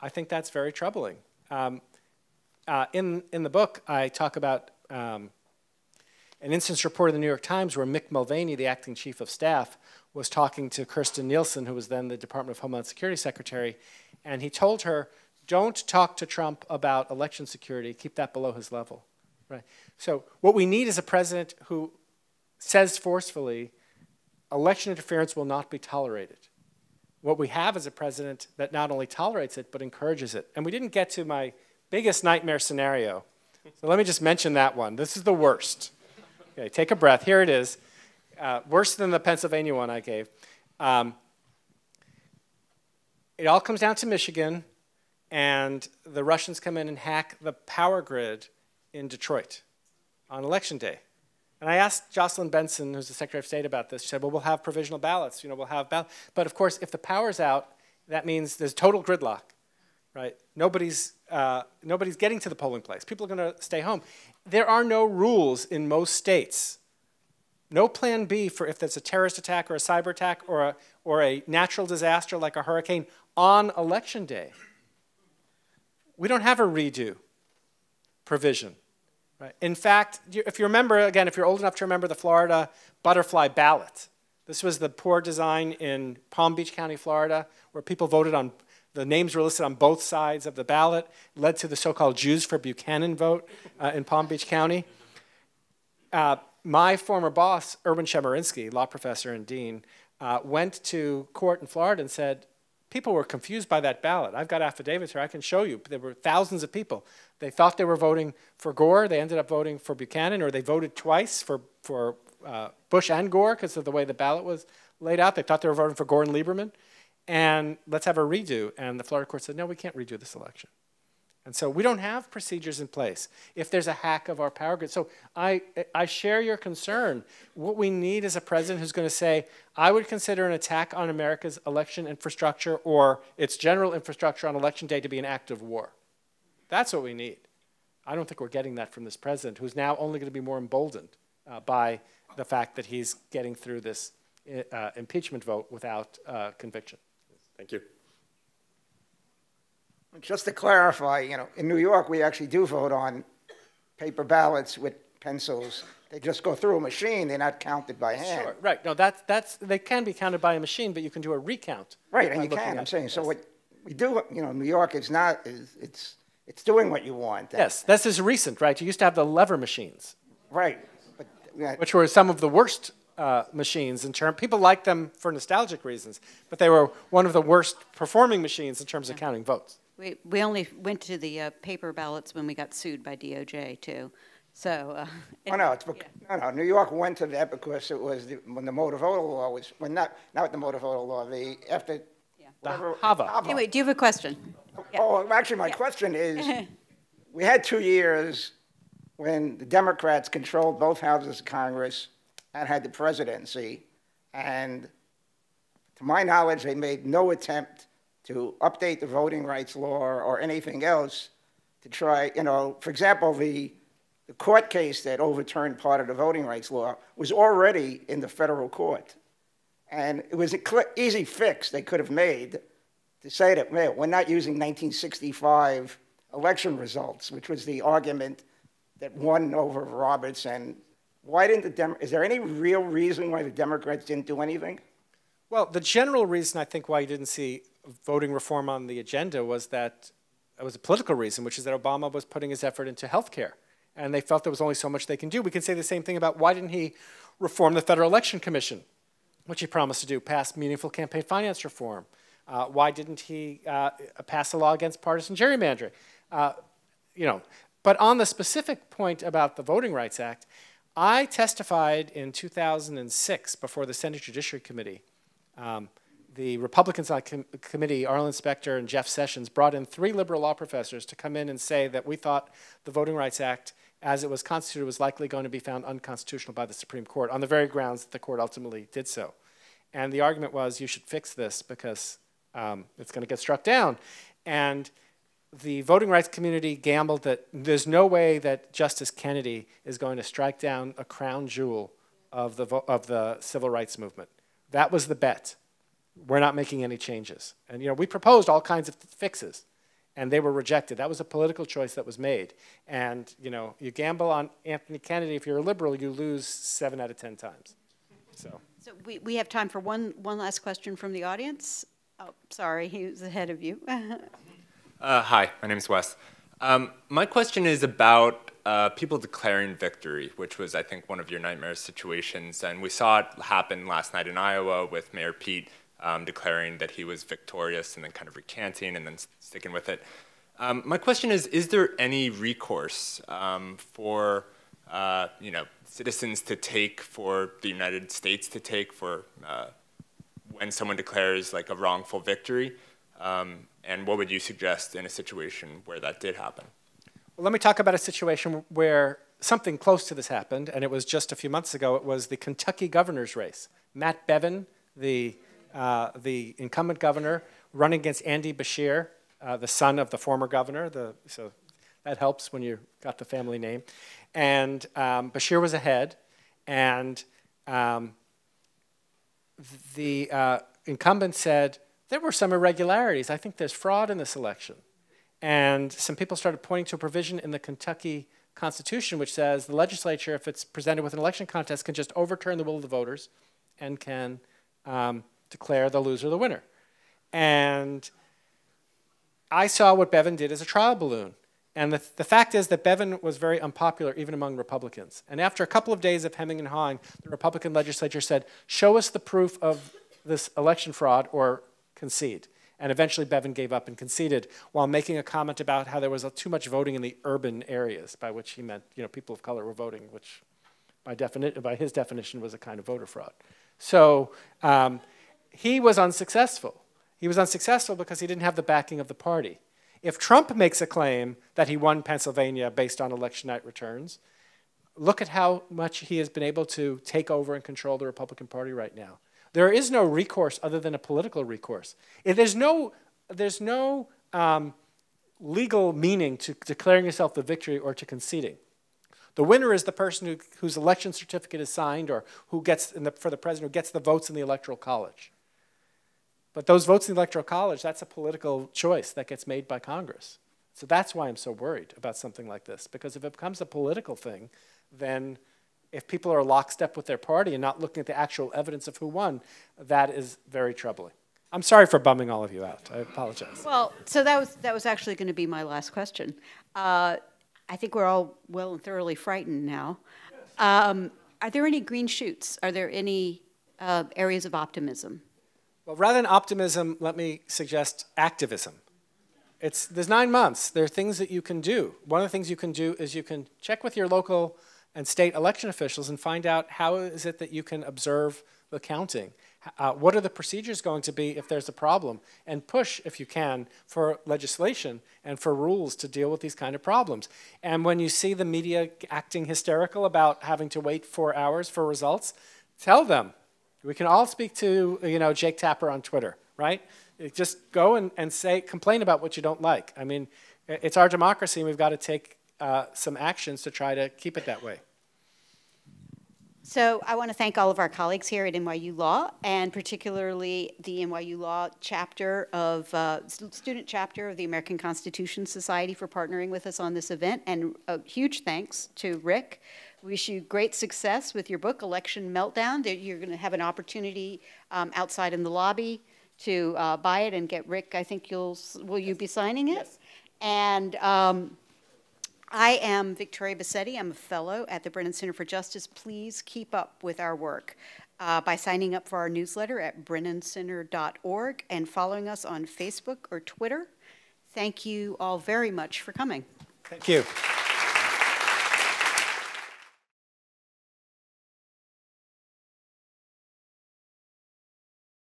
I think that's very troubling. Um, uh, in, in the book, I talk about um, an instance report in the New York Times where Mick Mulvaney, the acting chief of staff, was talking to Kirstjen Nielsen, who was then the Department of Homeland Security secretary, and he told her, don't talk to Trump about election security, keep that below his level. Right? So what we need is a president who says forcefully, election interference will not be tolerated. What we have is a president that not only tolerates it, but encourages it. And we didn't get to my biggest nightmare scenario. So let me just mention that one. This is the worst. Okay, take a breath. Here it is. Uh, worse than the Pennsylvania one I gave. Um, it all comes down to Michigan, and the Russians come in and hack the power grid in Detroit on Election Day. And I asked Jocelyn Benson, who's the Secretary of State, about this. She said, well, we'll have provisional ballots. You know, we'll have ballots. But, of course, if the power's out, that means there's total gridlock, right? Nobody's, uh, nobody's getting to the polling place. People are going to stay home. There are no rules in most states. No plan B for if there's a terrorist attack or a cyber attack or a, or a natural disaster like a hurricane on Election Day. We don't have a redo provision. Right. In fact, if you remember, again, if you're old enough to remember the Florida butterfly ballot, this was the poor design in Palm Beach County, Florida, where people voted on, the names were listed on both sides of the ballot, led to the so-called Jews for Buchanan vote uh, in Palm Beach County. Uh, my former boss, Erwin Chemerinsky, law professor and dean, uh, went to court in Florida and said, people were confused by that ballot. I've got affidavits here. I can show you. There were thousands of people. They thought they were voting for Gore. They ended up voting for Buchanan, or they voted twice for, for uh, Bush and Gore because of the way the ballot was laid out. They thought they were voting for Gore and Lieberman. And let's have a redo. And the Florida court said, no, we can't redo this election. And so we don't have procedures in place if there's a hack of our power grid. So I, I share your concern. What we need is a president who's going to say, I would consider an attack on America's election infrastructure or its general infrastructure on Election Day to be an act of war. That's what we need. I don't think we're getting that from this president, who's now only going to be more emboldened uh, by the fact that he's getting through this uh, impeachment vote without uh, conviction. Thank you. Just to clarify, you know, in New York, we actually do vote on paper ballots with pencils. They just go through a machine. They're not counted by hand. Sure, right. No, that's, that's, they can be counted by a machine, but you can do a recount. Right, and you can, I'm saying. So what we do, you know, New York is not, is, it's It's doing what you want. Yes, this is recent, right? You used to have the lever machines. Right. But, yeah. Which were some of the worst uh, machines in terms, people liked them for nostalgic reasons, but they were one of the worst performing machines in terms yeah. of counting votes. We, we only went to the uh, paper ballots when we got sued by D O J, too. So, uh, it, oh, no, it's because, yeah. no, no, New York went to that because it was the, when the motor voter law was, well, not, not the motor voter law, the, after, yeah. whatever, the HAVA. HAVA. Anyway, do you have a question? Yeah. Oh, actually, my yeah. question is, we had two years when the Democrats controlled both houses of Congress and had the presidency, and to my knowledge, they made no attempt to update the voting rights law or anything else to try, you know, for example, the The court case that overturned part of the voting rights law was already in the federal court. And it was an easy fix they could have made to say that, man, we're not using nineteen sixty-five election results, which was the argument that won over Roberts. And why didn't the Dem- is there any real reason why the Democrats didn't do anything? Well, the general reason I think why you didn't see voting reform on the agenda was that it was a political reason, which is that Obama was putting his effort into health care. And they felt there was only so much they can do. We can say the same thing about why didn't he reform the Federal Election Commission, which he promised to do, pass meaningful campaign finance reform? Uh, why didn't he uh, pass a law against partisan gerrymandering? Uh, you know, but on the specific point about the Voting Rights Act, I testified in two thousand six before the Senate Judiciary Committee. Um, the Republicans on the com committee, Arlen Specter and Jeff Sessions, brought in three liberal law professors to come in and say that we thought the Voting Rights Act as it was constituted was likely going to be found unconstitutional by the Supreme Court on the very grounds that the court ultimately did so. And the argument was you should fix this because um, it's going to get struck down. And the voting rights community gambled that there's no way that Justice Kennedy is going to strike down a crown jewel of the, vo of the civil rights movement. That was the bet. We're not making any changes. And you know, we proposed all kinds of fixes. And they were rejected. That was a political choice that was made. And you know, you gamble on Anthony Kennedy. If you're a liberal, you lose seven out of ten times. So, so we, we have time for one one last question from the audience. Oh, sorry, he was ahead of you. uh, hi, my name is Wes. Um, my question is about uh, people declaring victory, which was, I think, one of your nightmare situations. And we saw it happen last night in Iowa with Mayor Pete. Um, declaring that he was victorious and then kind of recanting and then sticking with it. Um, my question is, is there any recourse um, for, uh, you know, citizens to take, for the United States to take for uh, when someone declares like a wrongful victory? Um, and what would you suggest in a situation where that did happen? Well, let me talk about a situation where something close to this happened, and it was just a few months ago. It was the Kentucky governor's race. Matt Bevin, the Uh, the incumbent governor, running against Andy Beshear, uh, the son of the former governor. The, so that helps when you got the family name. And um, Beshear was ahead. And um, the uh, incumbent said, there were some irregularities. I think there's fraud in this election. And some people started pointing to a provision in the Kentucky Constitution which says the legislature, if it's presented with an election contest, can just overturn the will of the voters and can... Um, declare the loser the winner. And I saw what Bevin did as a trial balloon. And the, the fact is that Bevin was very unpopular even among Republicans. And after a couple of days of hemming and hawing, the Republican legislature said, show us the proof of this election fraud or concede. And eventually Bevin gave up and conceded while making a comment about how there was too much voting in the urban areas, by which he meant, you know, people of color were voting, which by, defini- by his definition was a kind of voter fraud. So, um, he was unsuccessful. He was unsuccessful because he didn't have the backing of the party. If Trump makes a claim that he won Pennsylvania based on election night returns, look at how much he has been able to take over and control the Republican Party right now. There is no recourse other than a political recourse. If there's no, there's no um, legal meaning to declaring yourself the victory or to conceding. The winner is the person who, whose election certificate is signed or who gets, in the, for the president, who gets the votes in the Electoral College. But those votes in the Electoral College, that's a political choice that gets made by Congress. So that's why I'm so worried about something like this, because if it becomes a political thing, then if people are lockstep with their party and not looking at the actual evidence of who won, that is very troubling. I'm sorry for bumming all of you out. I apologize. Well, so that was, that was actually going to be my last question. Uh, I think we're all well and thoroughly frightened now. Um, are there any green shoots? Are there any uh, areas of optimism? Well, rather than optimism, let me suggest activism. It's, there's nine months. There are things that you can do. One of the things you can do is you can check with your local and state election officials and find out how is it that you can observe the counting. Uh, what are the procedures going to be if there's a problem? And push, if you can, for legislation and for rules to deal with these kind of problems. And when you see the media acting hysterical about having to wait four hours for results, tell them. We can all speak to, you know, Jake Tapper on Twitter, right? Just go and, and say, complain about what you don't like. I mean, it's our democracy, and we've got to take uh, some actions to try to keep it that way. So I want to thank all of our colleagues here at N Y U Law, and particularly the N Y U Law chapter of, uh, student chapter of the American Constitution Society for partnering with us on this event, and a huge thanks to Rick. Wish you great success with your book, Election Meltdown. You're going to have an opportunity um, outside in the lobby to uh, buy it and get Rick. I think you'll, will you be signing it? Yes. And um, I am Victoria Bassetti. I'm a fellow at the Brennan Center for Justice. Please keep up with our work uh, by signing up for our newsletter at brennan center dot org and following us on Facebook or Twitter. Thank you all very much for coming. Thank you.